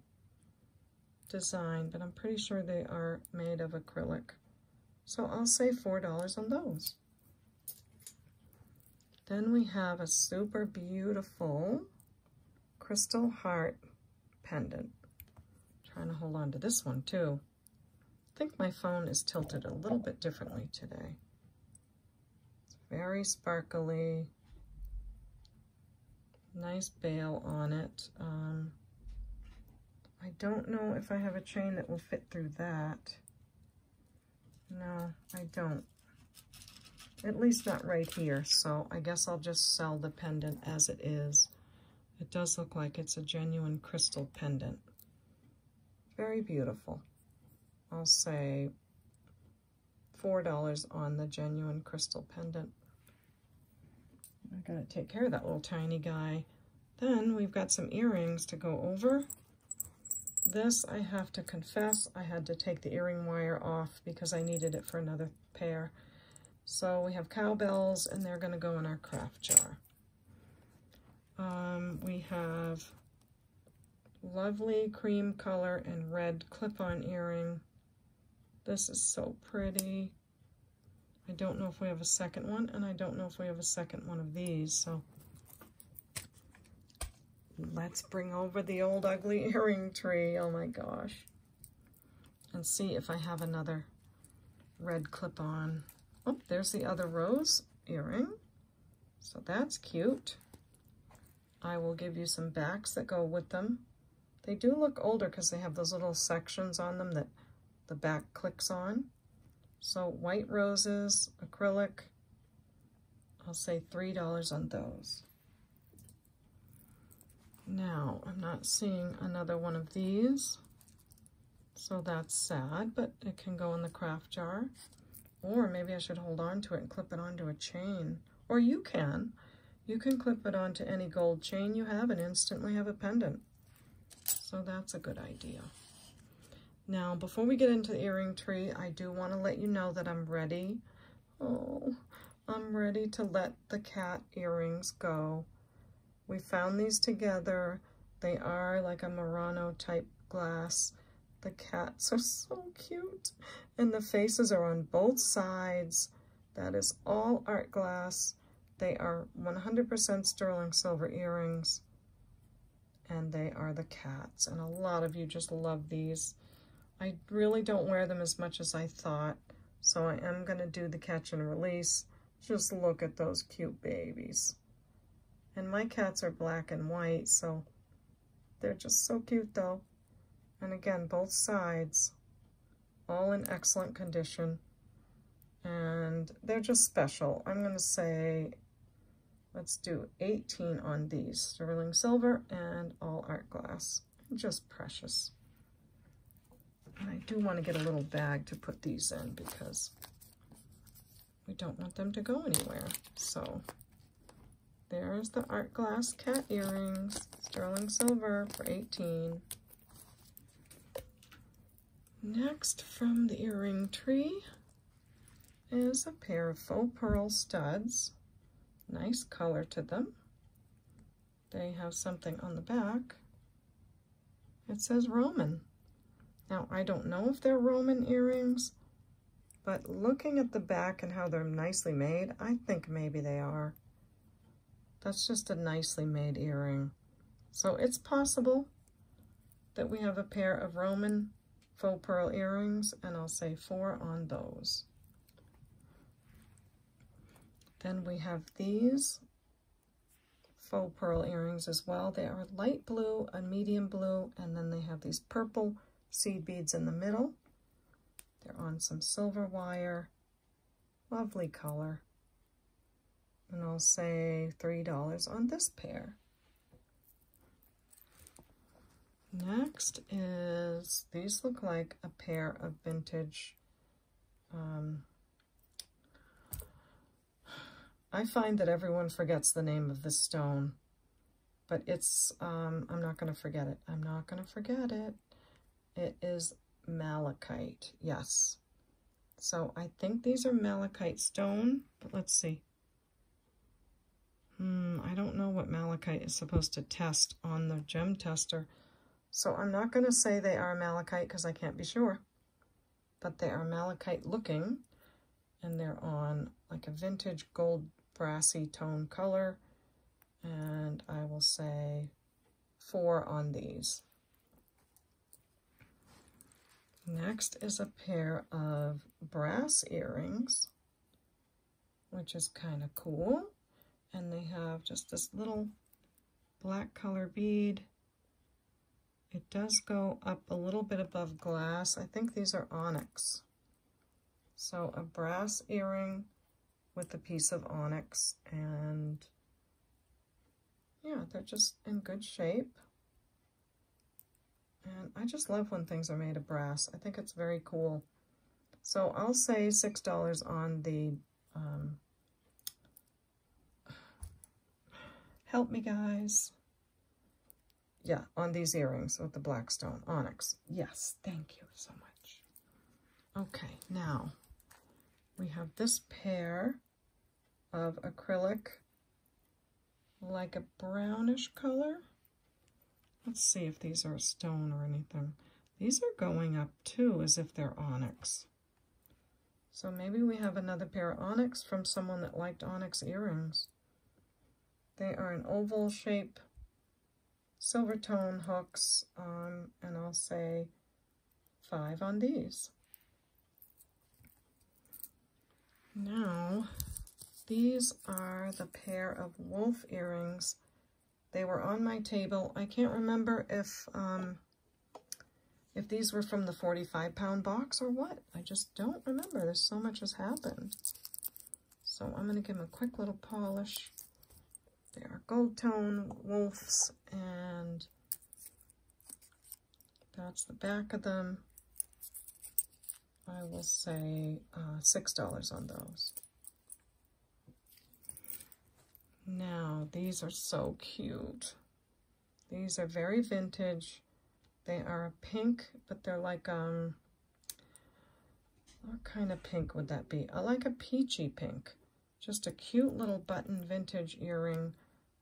design, but I'm pretty sure they are made of acrylic. So I'll say four dollars on those. Then we have a super beautiful crystal heart pendant. I'm trying to hold on to this one too. I think my phone is tilted a little bit differently today. It's very sparkly. Nice bail on it. Um, I don't know if I have a chain that will fit through that. No, I don't. At least not right here, so I guess I'll just sell the pendant as it is. It does look like it's a genuine crystal pendant. Very beautiful. I'll say four dollars on the genuine crystal pendant. I gotta take care of that little tiny guy. Then we've got some earrings to go over. This, I have to confess, I had to take the earring wire off because I needed it for another pair. So we have cowbells, and they're going to go in our craft jar. Um, we have lovely cream color and red clip-on earring. This is so pretty. I don't know if we have a second one, and I don't know if we have a second one of these, so... Let's bring over the old ugly earring tree, oh my gosh. And see if I have another red clip-on. Oh, there's the other rose earring. So that's cute. I will give you some backs that go with them. They do look older because they have those little sections on them that the back clicks on. So white roses, acrylic, I'll say three dollars on those. Now, I'm not seeing another one of these, so that's sad, but it can go in the craft jar. Or maybe I should hold on to it and clip it onto a chain. Or you can. You can clip it onto any gold chain you have and instantly have a pendant. So that's a good idea. Now, before we get into the earring tree, I do want to let you know that I'm ready. Oh, I'm ready to let the cat earrings go. We found these together. They are like a Murano type glass. The cats are so cute. And the faces are on both sides. That is all art glass. They are one hundred percent sterling silver earrings. And they are the cats. And a lot of you just love these. I really don't wear them as much as I thought. So I am going to do the catch and release. Just look at those cute babies. And my cats are black and white, so they're just so cute though. And again, both sides, all in excellent condition. And they're just special. I'm gonna say, let's do eighteen on these, sterling silver and all art glass. Just precious. And I do wanna get a little bag to put these in because we don't want them to go anywhere, so. There's the art glass cat earrings, sterling silver for eighteen. Next from the earring tree is a pair of faux pearl studs. Nice color to them. They have something on the back. It says Roman. Now, I don't know if they're Roman earrings, but looking at the back and how they're nicely made, I think maybe they are. That's just a nicely made earring. So it's possible that we have a pair of Roman faux pearl earrings, and I'll say four on those. Then we have these faux pearl earrings as well. They are light blue, a medium blue, and then they have these purple seed beads in the middle. They're on some silver wire. Lovely color. And I'll say three dollars on this pair. Next is, these look like a pair of vintage. Um, I find that everyone forgets the name of this stone, but it's, um, I'm not gonna forget it. I'm not gonna forget it. It is malachite, yes. So I think these are malachite stone, but let's see. Hmm, I don't know what malachite is supposed to test on the gem tester. So I'm not going to say they are malachite because I can't be sure. But they are malachite looking. And they're on like a vintage gold brassy tone color. And I will say four on these. Next is a pair of brass earrings, which is kind of cool. And they have just this little black color bead. It does go up a little bit above glass. I think these are onyx. So a brass earring with a piece of onyx, and yeah, they're just in good shape. And I just love when things are made of brass. I think it's very cool. So I'll say six dollars on the, um, help me guys. Yeah, on these earrings with the black stone, onyx. Yes, thank you so much. Okay, now we have this pair of acrylic, like a brownish color. Let's see if these are stone or anything. These are going up too, as if they're onyx. So maybe we have another pair of onyx from someone that liked onyx earrings. They are an oval shape, silver tone hooks, um, and I'll say five on these. Now, these are the pair of wolf earrings. They were on my table. I can't remember if um, if these were from the forty-five pound box or what. I just don't remember. There's so much has happened. So I'm gonna give them a quick little polish. They are gold tone wolves, and that's the back of them. I will say uh, six dollars on those. Now, these are so cute. These are very vintage. They are pink, but they're like, um, what kind of pink would that be? I like a peachy pink. Just a cute little button vintage earring.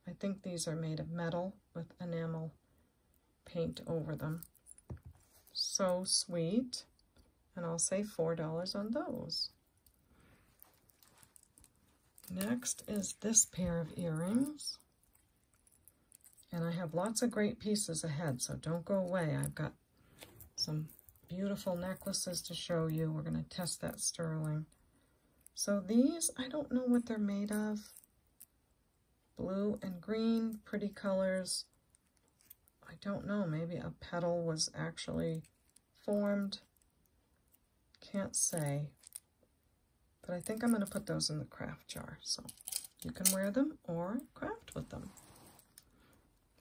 I think these are made of metal with enamel paint over them. So sweet. And I'll say four dollars on those. Next is this pair of earrings. And I have lots of great pieces ahead, so don't go away. I've got some beautiful necklaces to show you. We're going to test that sterling. So these, I don't know what they're made of. Blue and green, pretty colors. I don't know, maybe a petal was actually formed. Can't say, but I think I'm going to put those in the craft jar, so you can wear them or craft with them.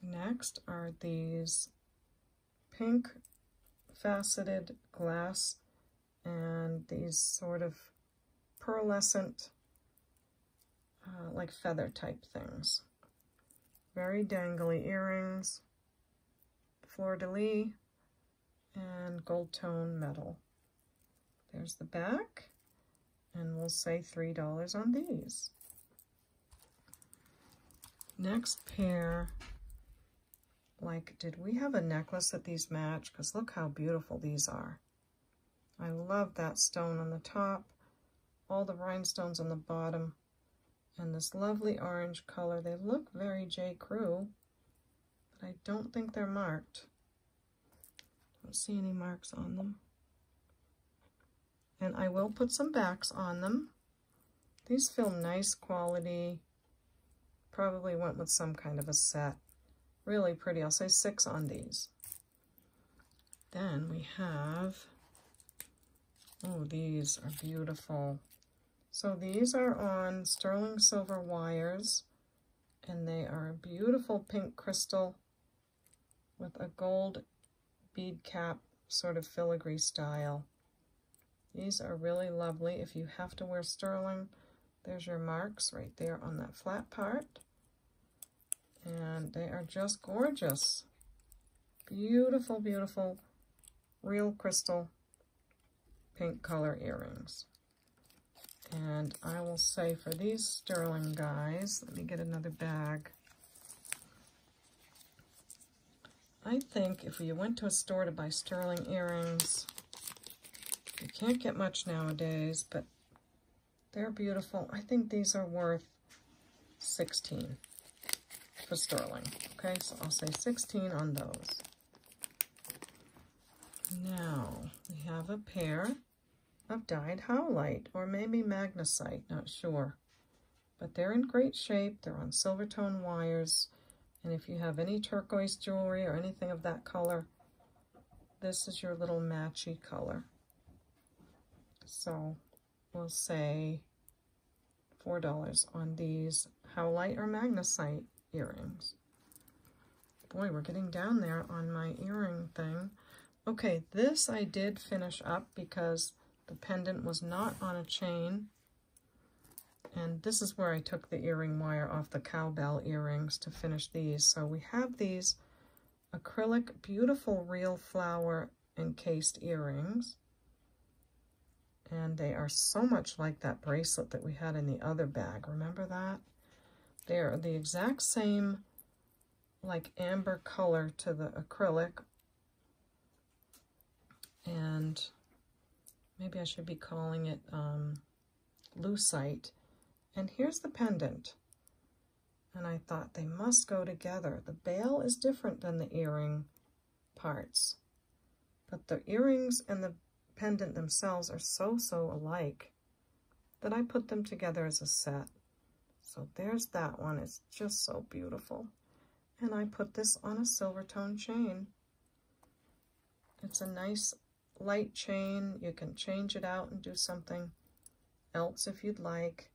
Next are these pink faceted glass and these sort of pearlescent, uh, like feather type things. Very dangly earrings, fleur-de-lis, and gold tone metal. There's the back, and we'll say three dollars on these. Next pair, like, did we have a necklace that these match? Because look how beautiful these are. I love that stone on the top, all the rhinestones on the bottom, and this lovely orange color. They look very J. Crew, but I don't think they're marked. Don't see any marks on them. And I will put some backs on them. These feel nice quality. Probably went with some kind of a set. Really pretty. I'll say six on these. Then we have, oh, these are beautiful. So these are on sterling silver wires, and they are a beautiful pink crystal with a gold bead cap, sort of filigree style. These are really lovely. If you have to wear sterling, there's your marks right there on that flat part. And they are just gorgeous. Beautiful, beautiful, real crystal pink color earrings. And I will say for these sterling guys, let me get another bag. I think if you went to a store to buy sterling earrings, you can't get much nowadays, but they're beautiful. I think these are worth sixteen for sterling. Okay, so I'll say sixteen on those. Now we have a pair of dyed howlite, or maybe magnesite, not sure. But they're in great shape. They're on silver tone wires. And if you have any turquoise jewelry or anything of that color, this is your little matchy color. So we'll say four dollars on these howlite or magnesite earrings. Boy, we're getting down there on my earring thing. Okay, this I did finish up because the pendant was not on a chain. And this is where I took the earring wire off the cowbell earrings to finish these. So we have these acrylic, beautiful real flower encased earrings. And they are so much like that bracelet that we had in the other bag. Remember that? They are the exact same, like amber color to the acrylic. And maybe I should be calling it um, lucite. And here's the pendant. And I thought they must go together. The bail is different than the earring parts. But the earrings and the pendant themselves are so, so alike that I put them together as a set. So there's that one. It's just so beautiful. And I put this on a silver tone chain. It's a nice light chain. You can change it out and do something else if you'd like.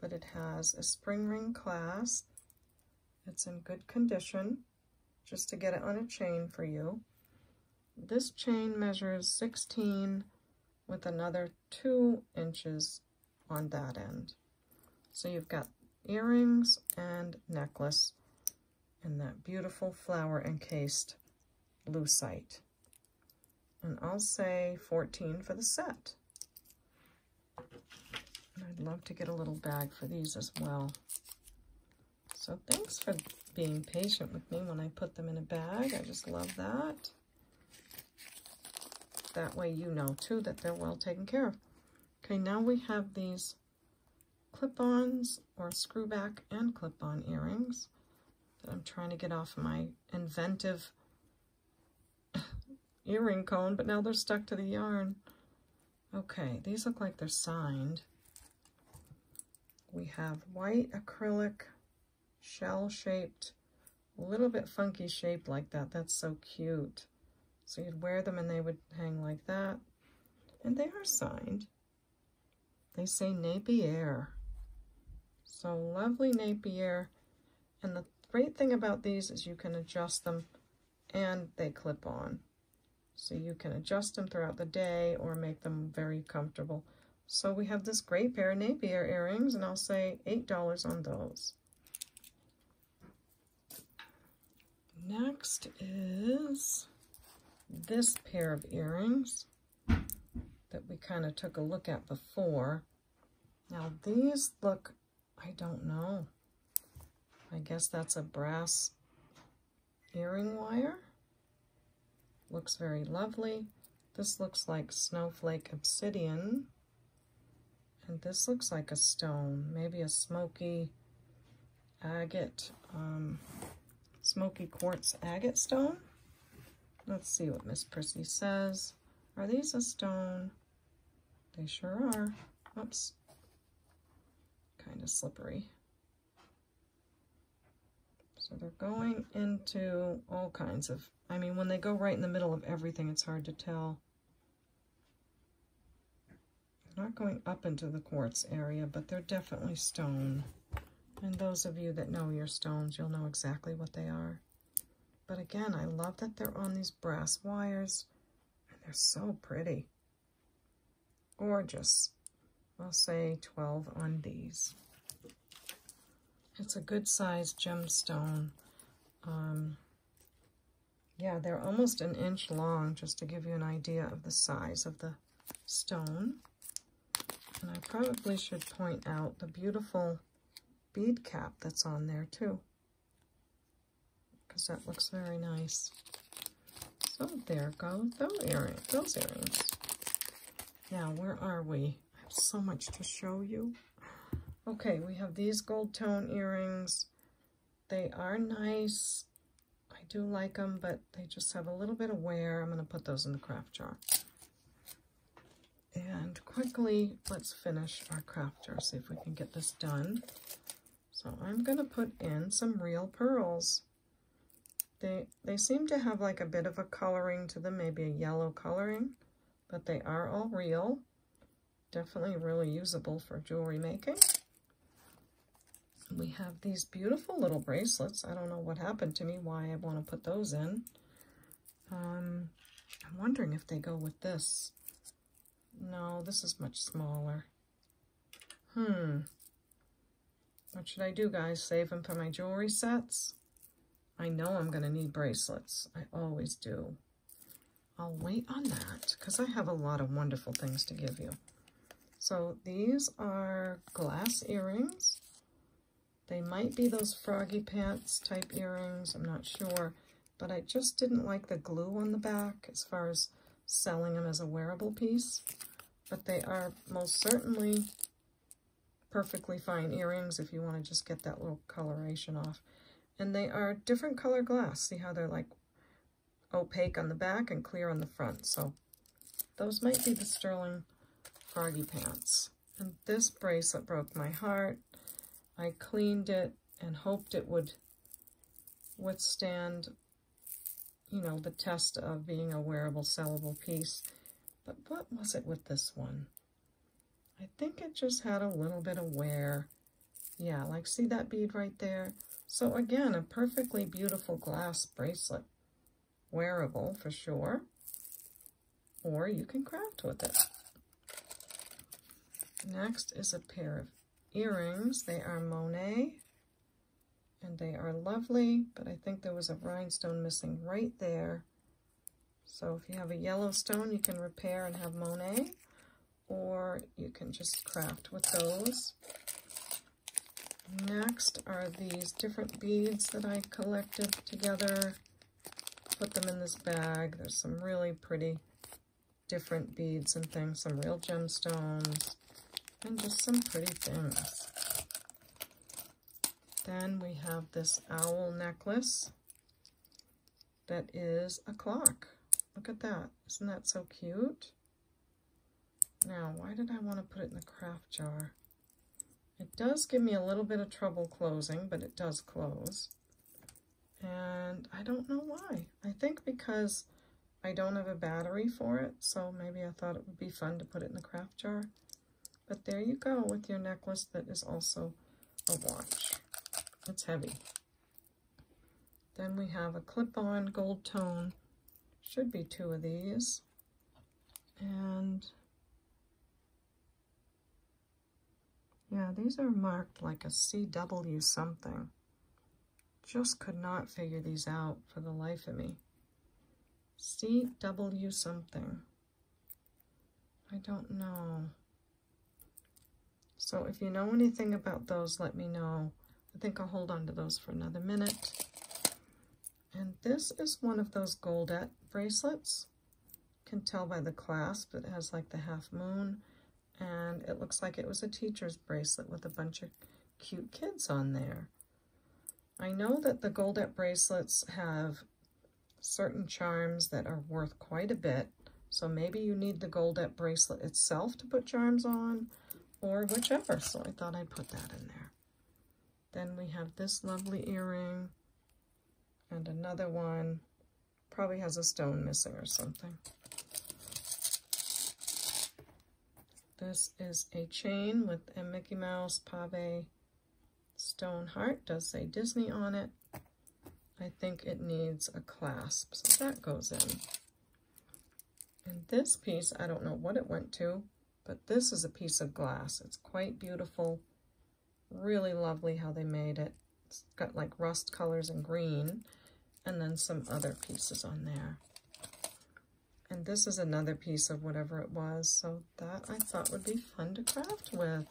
But it has a spring ring clasp. It's in good condition, just to get it on a chain for you. This chain measures sixteen with another two inches on that end. So you've got earrings and necklace and that beautiful flower encased lucite. And I'll say fourteen for the set. And I'd love to get a little bag for these as well. So thanks for being patient with me when I put them in a bag. I just love that. That way you know, too, that they're well taken care of. Okay, now we have these clip-ons, or screw-back and clip-on earrings that I'm trying to get off my inventive earring cone, but now they're stuck to the yarn. Okay, these look like they're signed. We have white acrylic, shell-shaped, a little bit funky shaped like that. That's so cute. So you'd wear them and they would hang like that. And they are signed. They say Napier. So lovely Napier. And the great thing about these is you can adjust them and they clip on. So you can adjust them throughout the day or make them very comfortable. So we have this great pair of Napier earrings, and I'll say eight dollars on those. Next is this pair of earrings that we kind of took a look at before. Now these look, I don't know. I guess that's a brass earring wire. Looks very lovely. This looks like snowflake obsidian. And this looks like a stone, maybe a smoky agate, um, smoky quartz agate stone. Let's see what Miss Prissy says. Are these a stone? They sure are. Oops. Kind of slippery. So they're going into all kinds of, I mean, when they go right in the middle of everything, it's hard to tell. Not going up into the quartz area, but they're definitely stone. And those of you that know your stones, you'll know exactly what they are. But again, I love that they're on these brass wires. And they're so pretty. Gorgeous. I'll say twelve on these. It's a good sized gemstone. Um, yeah, they're almost an inch long, just to give you an idea of the size of the stone. And I probably should point out the beautiful bead cap that's on there too, because that looks very nice. So there go those earrings. Those earrings. Now where are we? I have so much to show you. Okay, we have these gold tone earrings. They are nice. I I do like them, but they just have a little bit of wear. I'm going to put those in the craft jar. And quickly, let's finish our craft jar, see if we can get this done. So I'm going to put in some real pearls. They, they seem to have like a bit of a coloring to them, maybe a yellow coloring, but they are all real. Definitely really usable for jewelry making. We have these beautiful little bracelets. I don't know what happened to me, why I want to put those in. Um, I'm wondering if they go with this. No, this is much smaller. Hmm. What should I do, guys? Save them for my jewelry sets? I know I'm going to need bracelets. I always do. I'll wait on that because I have a lot of wonderful things to give you. So these are glass earrings. They might be those froggy pants type earrings. I'm not sure. But I just didn't like the glue on the back as far as selling them as a wearable piece. But they are most certainly perfectly fine earrings if you want to just get that little coloration off. And they are different color glass. See how they're like opaque on the back and clear on the front. So those might be the Sterling froggy pants. And this bracelet broke my heart. I cleaned it and hoped it would withstand, you know, the test of being a wearable, sellable piece. But what was it with this one? I think it just had a little bit of wear. Yeah, like see that bead right there? So again, a perfectly beautiful glass bracelet. Wearable for sure. Or you can craft with it. Next is a pair of earrings. They are Monet. And they are lovely, but I think there was a rhinestone missing right there. So if you have a yellow stone, you can repair and have Monet, or you can just craft with those. Next are these different beads that I collected together. Put them in this bag. There's some really pretty different beads and things, some real gemstones, and just some pretty things. Then we have this owl necklace that is a clock. Look at that. Isn't that so cute? Now, why did I want to put it in the craft jar? It does give me a little bit of trouble closing, but it does close. And I don't know why. I think because I don't have a battery for it, so maybe I thought it would be fun to put it in the craft jar. But there you go with your necklace that is also a watch. It's heavy. Then we have a clip-on gold tone. Should be two of these. And yeah, these are marked like a C W something. Just could not figure these out for the life of me. C W something. I don't know. So if you know anything about those, let me know. I think I'll hold on to those for another minute. And this is one of those Goldette bracelets. Can tell by the clasp, it has like the half moon, and it looks like it was a teacher's bracelet with a bunch of cute kids on there. I know that the Goldette bracelets have certain charms that are worth quite a bit, so maybe you need the Goldette bracelet itself to put charms on, or whichever, so I thought I'd put that in there. Then we have this lovely earring and another one. Probably has a stone missing or something. This is a chain with a Mickey Mouse pave stone heart. Does say Disney on it. I think it needs a clasp, so that goes in. And this piece, I don't know what it went to, but this is a piece of glass. It's quite beautiful. Really lovely how they made it. It's got like rust colors and green, and then some other pieces on there. And this is another piece of whatever it was, so that I thought would be fun to craft with.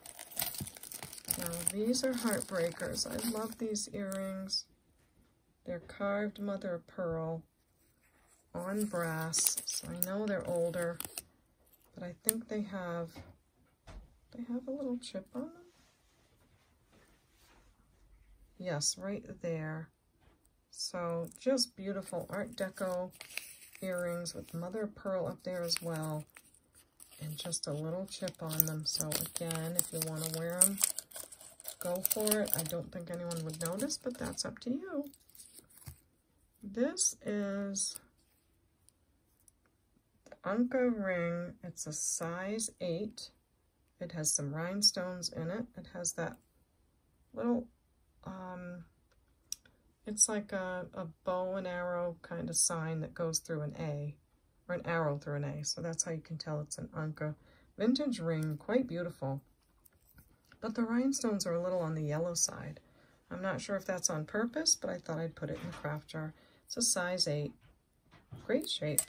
Now these are heartbreakers. I love these earrings. They're carved mother of pearl on brass, so I know they're older, but I think they have, they have a little chip on them. Yes, right there. So just beautiful Art Deco earrings with mother of pearl up there as well. And just a little chip on them. So again, if you want to wear them, go for it. I don't think anyone would notice, but that's up to you. This is the Anka ring. It's a size eight. It has some rhinestones in it. It has that little, um, it's like a, a bow and arrow kind of sign that goes through an A, or an arrow through an A. So that's how you can tell it's an Anka vintage ring. Quite beautiful. But the rhinestones are a little on the yellow side. I'm not sure if that's on purpose, but I thought I'd put it in the craft jar. It's a size eight. Great shape.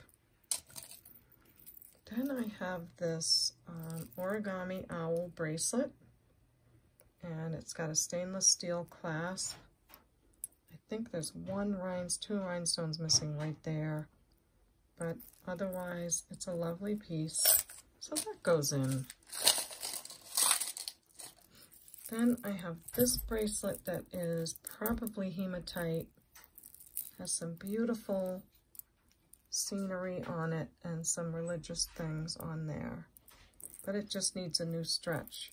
Then I have this um, origami owl bracelet, and it's got a stainless steel clasp. I think there's one rhinestone, two rhinestones missing right there, but otherwise it's a lovely piece. So that goes in. Then I have this bracelet that is probably hematite. Has some beautiful scenery on it and some religious things on there, but it just needs a new stretch.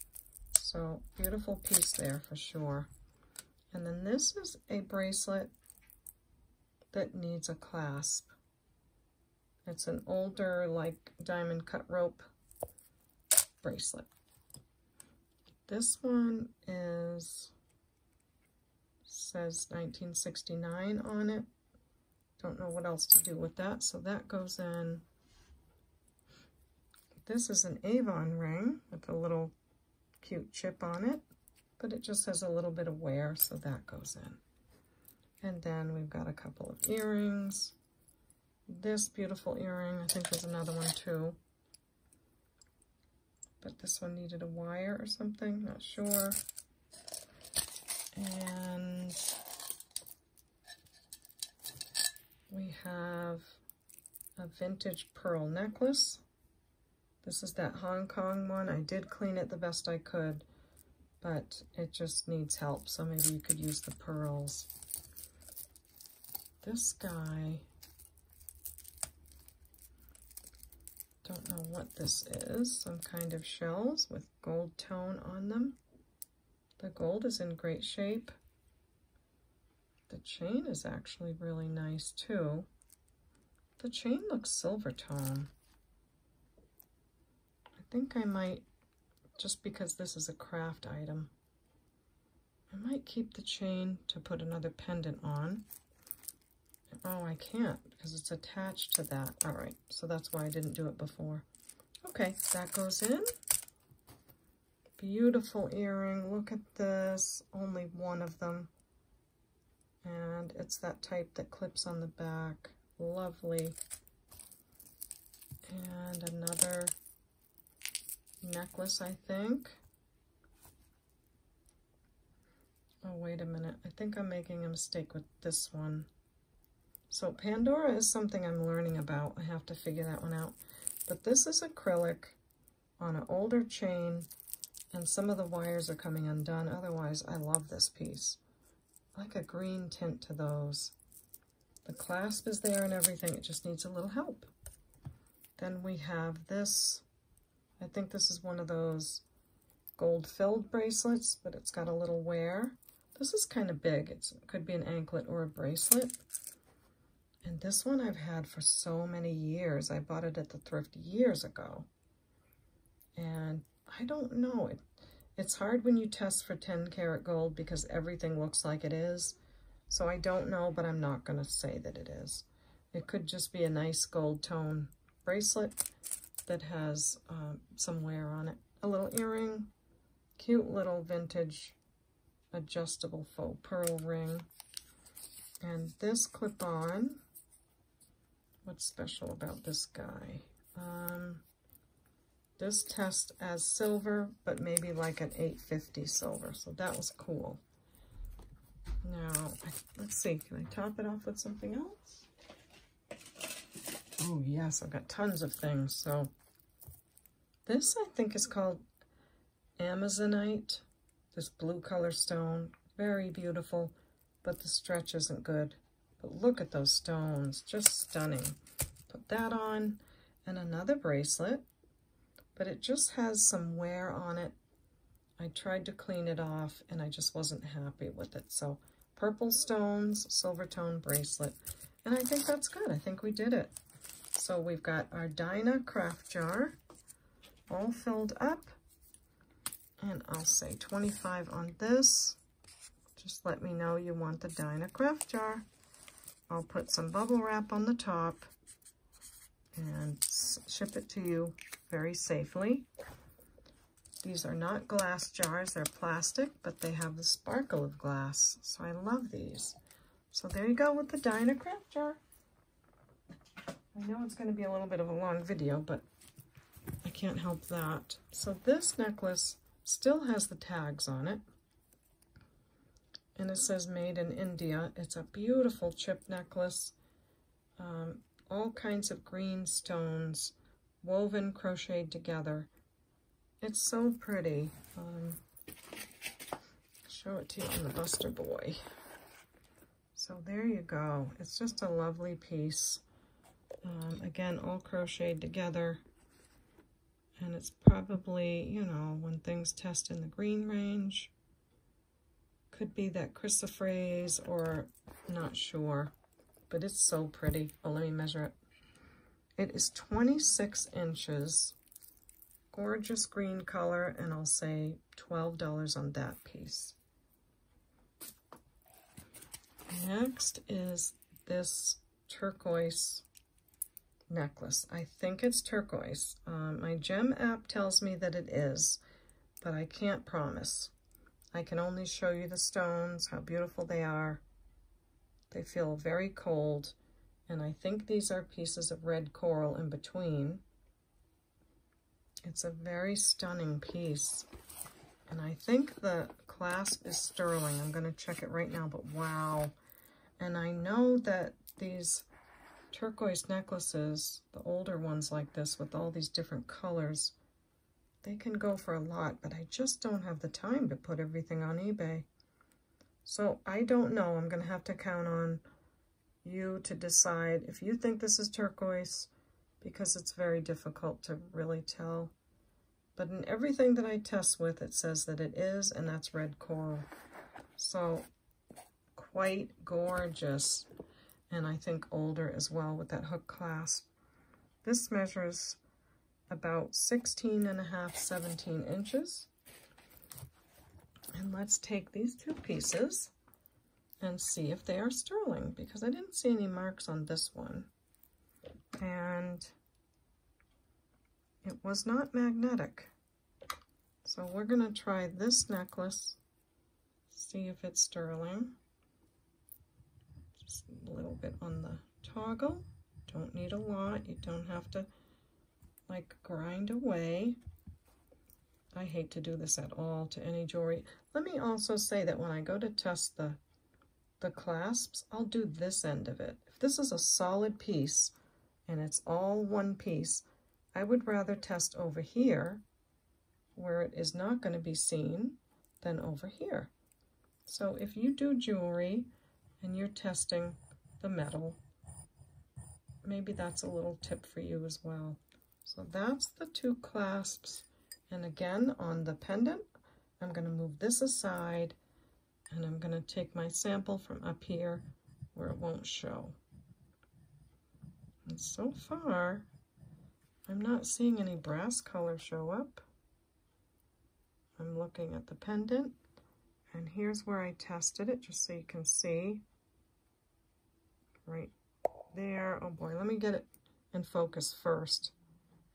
So beautiful piece there for sure. And then this is a bracelet that needs a clasp. It's an older, like, diamond cut rope bracelet. This one is, says nineteen sixty-nine on it. Don't know what else to do with that, so that goes in. This is an Avon ring with a little cute chip on it, but it just has a little bit of wear, so that goes in. And then we've got a couple of earrings. This beautiful earring, I think there's another one too, but this one needed a wire or something, not sure. And we have a vintage pearl necklace. This is that Hong Kong one. I did clean it the best I could, but it just needs help, so maybe you could use the pearls. This guy, don't know what this is, some kind of shells with gold tone on them. The gold is in great shape. The chain is actually really nice too. The chain looks silver tone. I think I might, just because this is a craft item, I might keep the chain to put another pendant on. Oh, I can't because it's attached to that. All right, so that's why I didn't do it before. Okay, that goes in. Beautiful earring. Look at this. Only one of them. And it's that type that clips on the back. Lovely. And another necklace, I think. Oh, wait a minute. I think I'm making a mistake with this one. So Pandora is something I'm learning about. I have to figure that one out. But this is acrylic on an older chain, and some of the wires are coming undone. Otherwise, I love this piece. Like a green tint to those. The clasp is there and everything. It just needs a little help. Then we have this. I think this is one of those gold-filled bracelets, but it's got a little wear. This is kind of big. It's, it could be an anklet or a bracelet. And this one I've had for so many years. I bought it at the thrift years ago. And I don't know. It, it's hard when you test for ten karat gold because everything looks like it is. So I don't know, but I'm not going to say that it is. It could just be a nice gold tone bracelet that has uh, some wear on it. A little earring. Cute little vintage adjustable faux pearl ring. And this clip-on, what's special about this guy? Um, this tests as silver, but maybe like an eight fifty silver, so that was cool. Now, let's see, can I top it off with something else? Oh yes, I've got tons of things. So this I think is called Amazonite, this blue color stone, very beautiful. But the stretch isn't good. But look at those stones, just stunning. Put that on, and another bracelet, but it just has some wear on it. I tried to clean it off and I just wasn't happy with it. So purple stones, silver tone bracelet, and I think that's good. I think we did it. So we've got our Dinah craft jar all filled up, and I'll say twenty-five on this. Just let me know you want the Dinah craft jar. I'll put some bubble wrap on the top and ship it to you very safely. These are not glass jars, they're plastic, but they have the sparkle of glass, so I love these. So there you go with the Dinah craft jar. I know it's going to be a little bit of a long video, but I can't help that. So this necklace still has the tags on it, and it says made in India. It's a beautiful chip necklace, um, all kinds of green stones, woven, crocheted together. It's so pretty. Um, show it to you on the Buster Boy. So there you go. It's just a lovely piece. Um, again, all crocheted together. And it's probably, you know, when things test in the green range. Could be that chrysoprase or not sure, but it's so pretty. Oh, let me measure it. It is twenty-six inches, gorgeous green color, and I'll say twelve dollars on that piece. Next is this turquoise necklace. I think it's turquoise. Um, my gem app tells me that it is, but I can't promise. I can only show you the stones, how beautiful they are. They feel very cold, and I think these are pieces of red coral in between. It's a very stunning piece, and I think the clasp is sterling. I'm going to check it right now, but wow. And I know that these turquoise necklaces, the older ones like this with all these different colors, they can go for a lot, but I just don't have the time to put everything on eBay. So I don't know. I'm going to have to count on you to decide if you think this is turquoise, because it's very difficult to really tell. But in everything that I test with, it says that it is, and that's red coral. So quite gorgeous, and I think older as well with that hook clasp. This measures about sixteen and a half, seventeen inches. And let's take these two pieces and see if they are sterling, because I didn't see any marks on this one. And it was not magnetic. So we're gonna try this necklace, see if it's sterling. Just a little bit on the toggle. Don't need a lot, you don't have to like grind away. I hate to do this at all to any jewelry. Let me also say that when I go to test the the clasps, I'll do this end of it. If this is a solid piece and it's all one piece, I would rather test over here where it is not going to be seen than over here. So if you do jewelry and you're testing the metal, maybe that's a little tip for you as well. So that's the two clasps, and again on the pendant, I'm going to move this aside, and I'm going to take my sample from up here where it won't show. And so far, I'm not seeing any brass color show up. I'm looking at the pendant, and here's where I tested it, just so you can see. Right there. Oh boy, let me get it in focus first,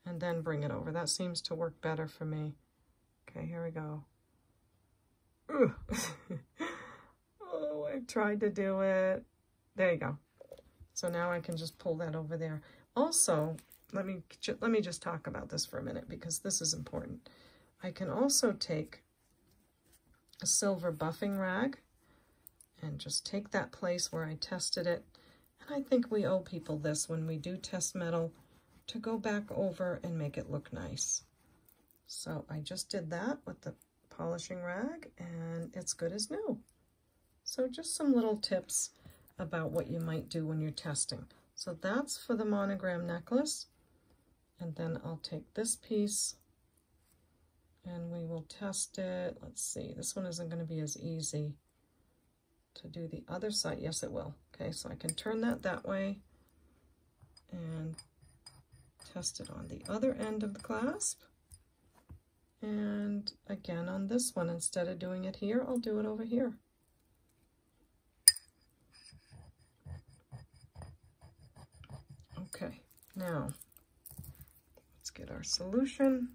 and then bring it over. That seems to work better for me. Okay, here we go. Oh, I tried to do it. There you go. So now I can just pull that over there. Also, let me, let me just talk about this for a minute, because this is important. I can also take a silver buffing rag and just take that place where I tested it. And I think we owe people this when we do test metal, to go back over and make it look nice. So I just did that with the polishing rag, and it's good as new. So just some little tips. about what you might do when you're testing. So that's for the monogram necklace. And then I'll take this piece and we will test it. Let's see, this one isn't going to be as easy to do the other side. Yes, it will. Okay, so I can turn that that way and test it on the other end of the clasp. And again on this one, instead of doing it here, I'll do it over here. Okay, now let's get our solution.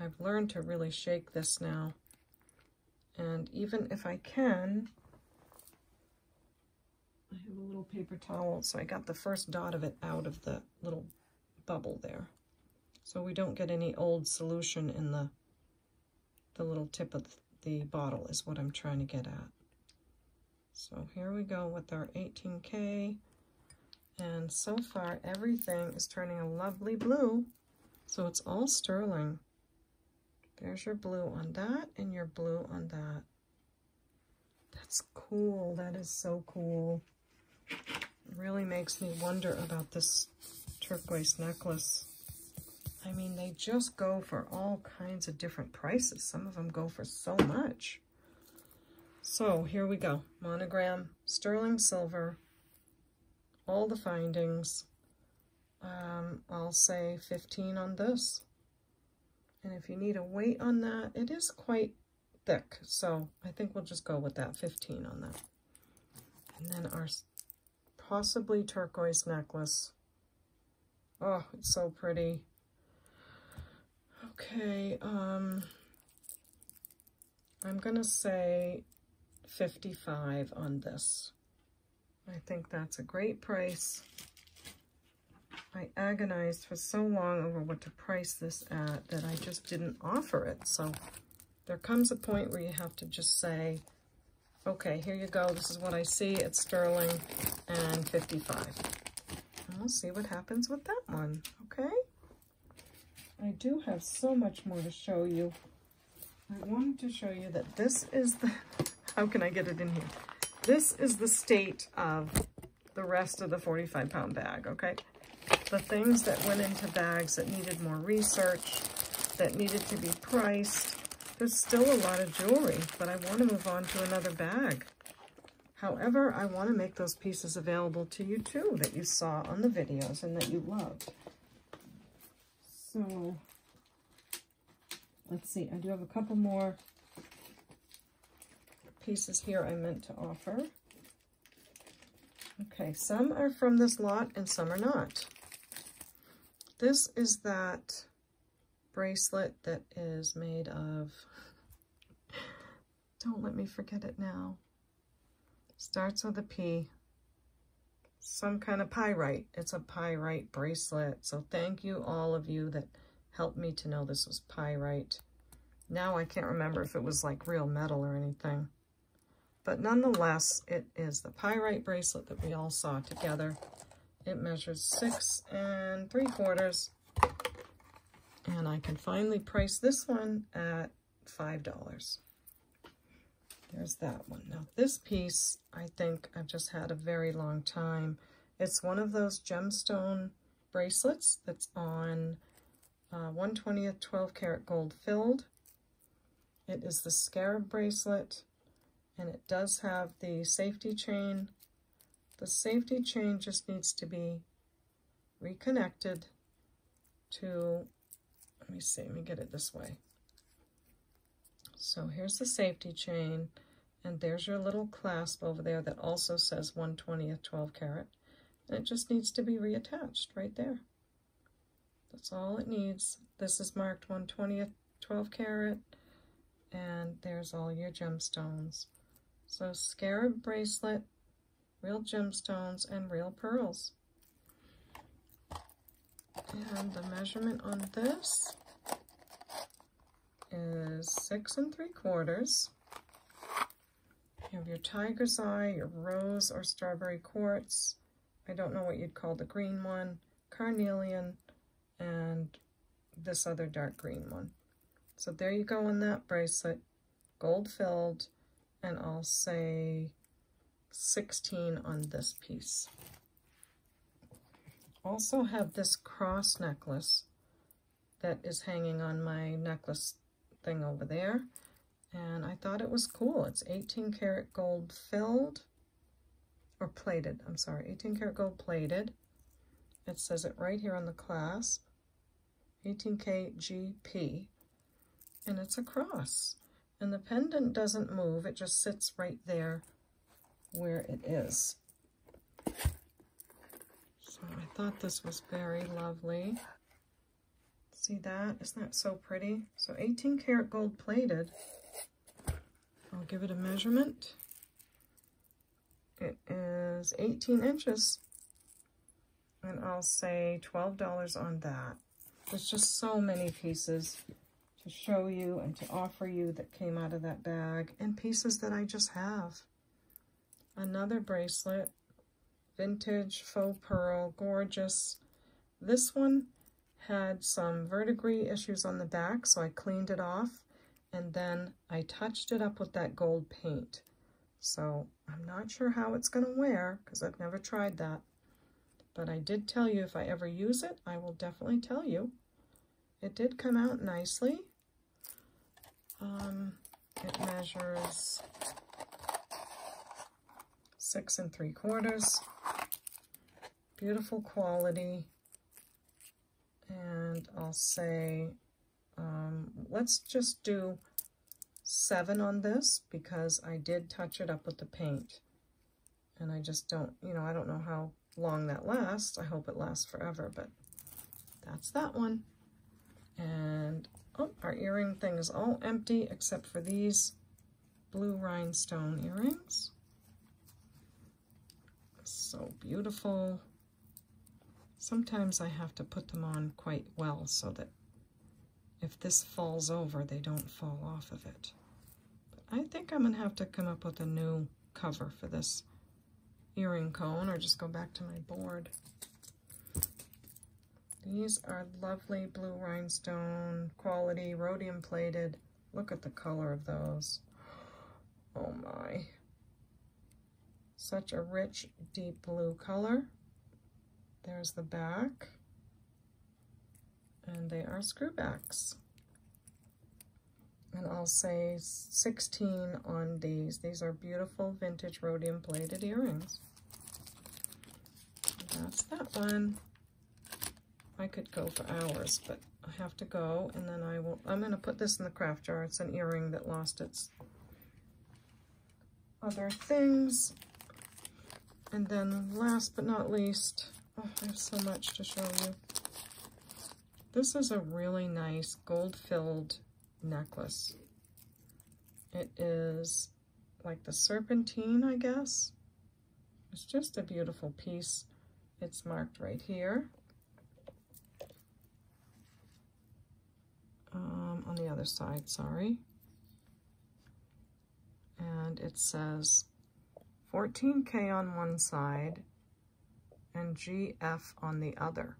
I've learned to really shake this now. And even if I can, I have a little paper towel, so I got the first dot of it out of the little bubble there. So we don't get any old solution in the, the little tip of the bottle is what I'm trying to get at. So here we go with our eighteen K. And so far everything is turning a lovely blue. So it's all sterling. There's your blue on that and your blue on that. That's cool. That is so cool. It really makes me wonder about this turquoise necklace. I mean, they just go for all kinds of different prices. Some of them go for so much. So here we go. Monogram, sterling silver, all the findings. Um, I'll say fifteen on this. And if you need a weight on that, it is quite thick. So I think we'll just go with that, fifteen on that. And then our possibly turquoise necklace. Oh, it's so pretty. Okay, um, I'm gonna say fifty-five on this. I think that's a great price. I agonized for so long over what to price this at that I just didn't offer it. So there comes a point where you have to just say, okay, here you go, this is what I see, it's sterling, and fifty-five. And we'll see what happens with that one, okay? I do have so much more to show you. I wanted to show you that this is the, how can I get it in here? This is the state of the rest of the forty-five pound bag, okay? The things that went into bags that needed more research, that needed to be priced. There's still a lot of jewelry, but I want to move on to another bag. However, I want to make those pieces available to you too, that you saw on the videos and that you loved. So, let's see, I do have a couple more pieces here I meant to offer. Okay, some are from this lot and some are not. This is that bracelet that is made of, don't let me forget it now, starts with a P. Some kind of pyrite. It's a pyrite bracelet. So thank you all of you that helped me to know this was pyrite. Now I can't remember if it was like real metal or anything. But nonetheless, it is the pyrite bracelet that we all saw together. It measures six and three quarters. And I can finally price this one at five dollars. There's that one. Now this piece, I think I've just had a very long time. It's one of those gemstone bracelets that's on uh, one twentieth twelve karat gold filled. It is the scarab bracelet, and it does have the safety chain. The safety chain just needs to be reconnected to, let me see, let me get it this way. So here's the safety chain, and there's your little clasp over there that also says one twentieth twelve karat, and it just needs to be reattached right there. That's all it needs. This is marked one twentieth twelve karat, and there's all your gemstones. So scarab bracelet, real gemstones, and real pearls. And the measurement on this is six and three quarters. You have your tiger's eye, your rose or strawberry quartz. I don't know what you'd call the green one, carnelian, and this other dark green one. So there you go on that bracelet, gold filled, and I'll say sixteen on this piece. Also have this cross necklace that is hanging on my necklace thing over there, and I thought it was cool. It's eighteen karat gold filled, or plated, I'm sorry, eighteen karat gold plated. It says it right here on the clasp, eighteen K G P, and it's a cross. And the pendant doesn't move, it just sits right there where it is. So I thought this was very lovely. See that? Isn't that so pretty? So eighteen karat gold plated. I'll give it a measurement. It is eighteen inches. And I'll say twelve dollars on that. There's just so many pieces to show you and to offer you that came out of that bag, and pieces that I just have. Another bracelet, vintage faux pearl, gorgeous. This one had some verdigris issues on the back, so I cleaned it off and then I touched it up with that gold paint. So I'm not sure how it's going to wear because I've never tried that. But I did tell you if I ever use it, I will definitely tell you. It did come out nicely. Um, it measures six and three quarters. Beautiful quality. And I'll say, um, let's just do seven on this because I did touch it up with the paint. And I just don't, you know, I don't know how long that lasts. I hope it lasts forever, but that's that one. And oh, our earring thing is all empty except for these blue rhinestone earrings. So beautiful. Sometimes I have to put them on quite well so that if this falls over, they don't fall off of it. But I think I'm gonna have to come up with a new cover for this earring cone, or just go back to my board. These are lovely blue rhinestone quality, rhodium plated. Look at the color of those. Oh my. Such a rich, deep blue color. There's the back. And they are screw backs. And I'll say sixteen on these. These are beautiful vintage rhodium plated earrings. That's that one. I could go for hours, but I have to go, and then I will, I'm gonna put this in the craft jar. It's an earring that lost its other things. And then last but not least, oh, I have so much to show you. This is a really nice gold-filled necklace. It is like the serpentine, I guess. It's just a beautiful piece. It's marked right here. Um, on the other side, sorry. And it says fourteen K on one side and G F on the other.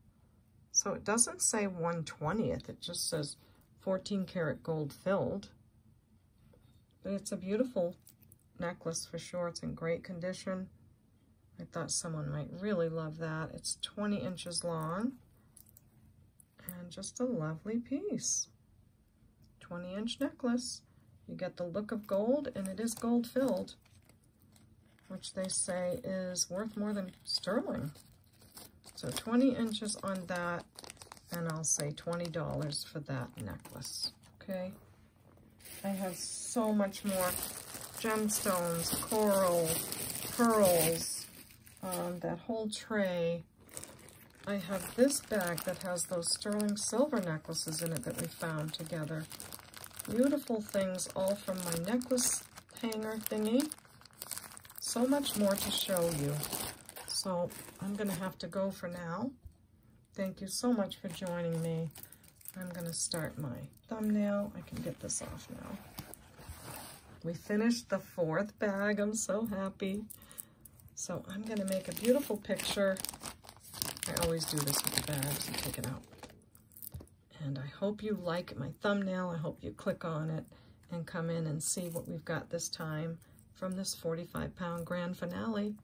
So it doesn't say one twentieth, it just says fourteen karat gold filled. But it's a beautiful necklace for sure. It's in great condition. I thought someone might really love that. It's twenty inches long and just a lovely piece. twenty inch necklace. You get the look of gold, and it is gold filled, which they say is worth more than sterling. So twenty inches on that, and I'll say twenty dollars for that necklace, okay? I have so much more gemstones, coral, pearls, um, that whole tray. I have this bag that has those sterling silver necklaces in it that we found together. Beautiful things, all from my necklace hanger thingy. So much more to show you. So I'm gonna have to go for now. Thank you so much for joining me. I'm gonna start my thumbnail. I can get this off now. We finished the fourth bag. I'm so happy. So I'm gonna make a beautiful picture. I always do this with the bags and take it out. And I hope you like my thumbnail. I hope you click on it and come in and see what we've got this time from this forty-five pound grand finale.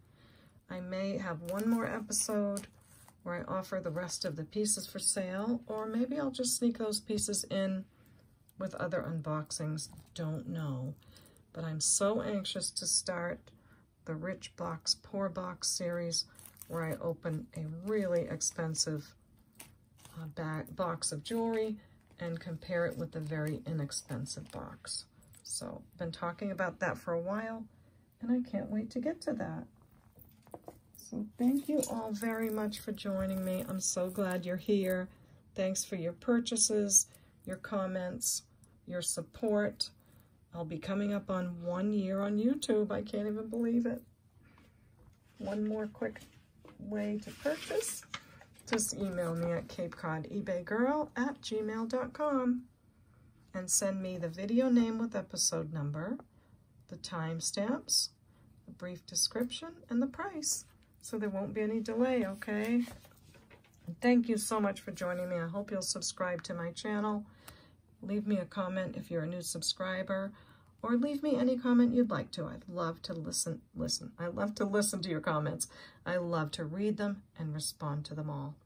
I may have one more episode where I offer the rest of the pieces for sale, or maybe I'll just sneak those pieces in with other unboxings. Don't know. But I'm so anxious to start the Rich Box, Poor Box series, where I open a really expensive uh, back box of jewelry and compare it with a very inexpensive box. So, been talking about that for a while, and I can't wait to get to that. So thank you all very much for joining me. I'm so glad you're here. Thanks for your purchases, your comments, your support. I'll be coming up on one year on YouTube. I can't even believe it. One more quick way to purchase. Just email me at Cape Cod Ebay Girl at gmail dot com and send me the video name with episode number, the timestamps, the brief description, and the price, so there won't be any delay, okay? And thank you so much for joining me. I hope you'll subscribe to my channel. Leave me a comment if you're a new subscriber, or leave me any comment you'd like to. I'd love to listen, listen. I love to listen to your comments. I love to read them and respond to them all.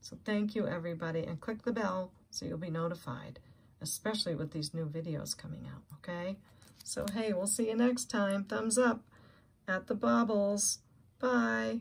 So thank you, everybody, and click the bell so you'll be notified, especially with these new videos coming out, okay? So, hey, we'll see you next time. Thumbs up at the baubles. Bye.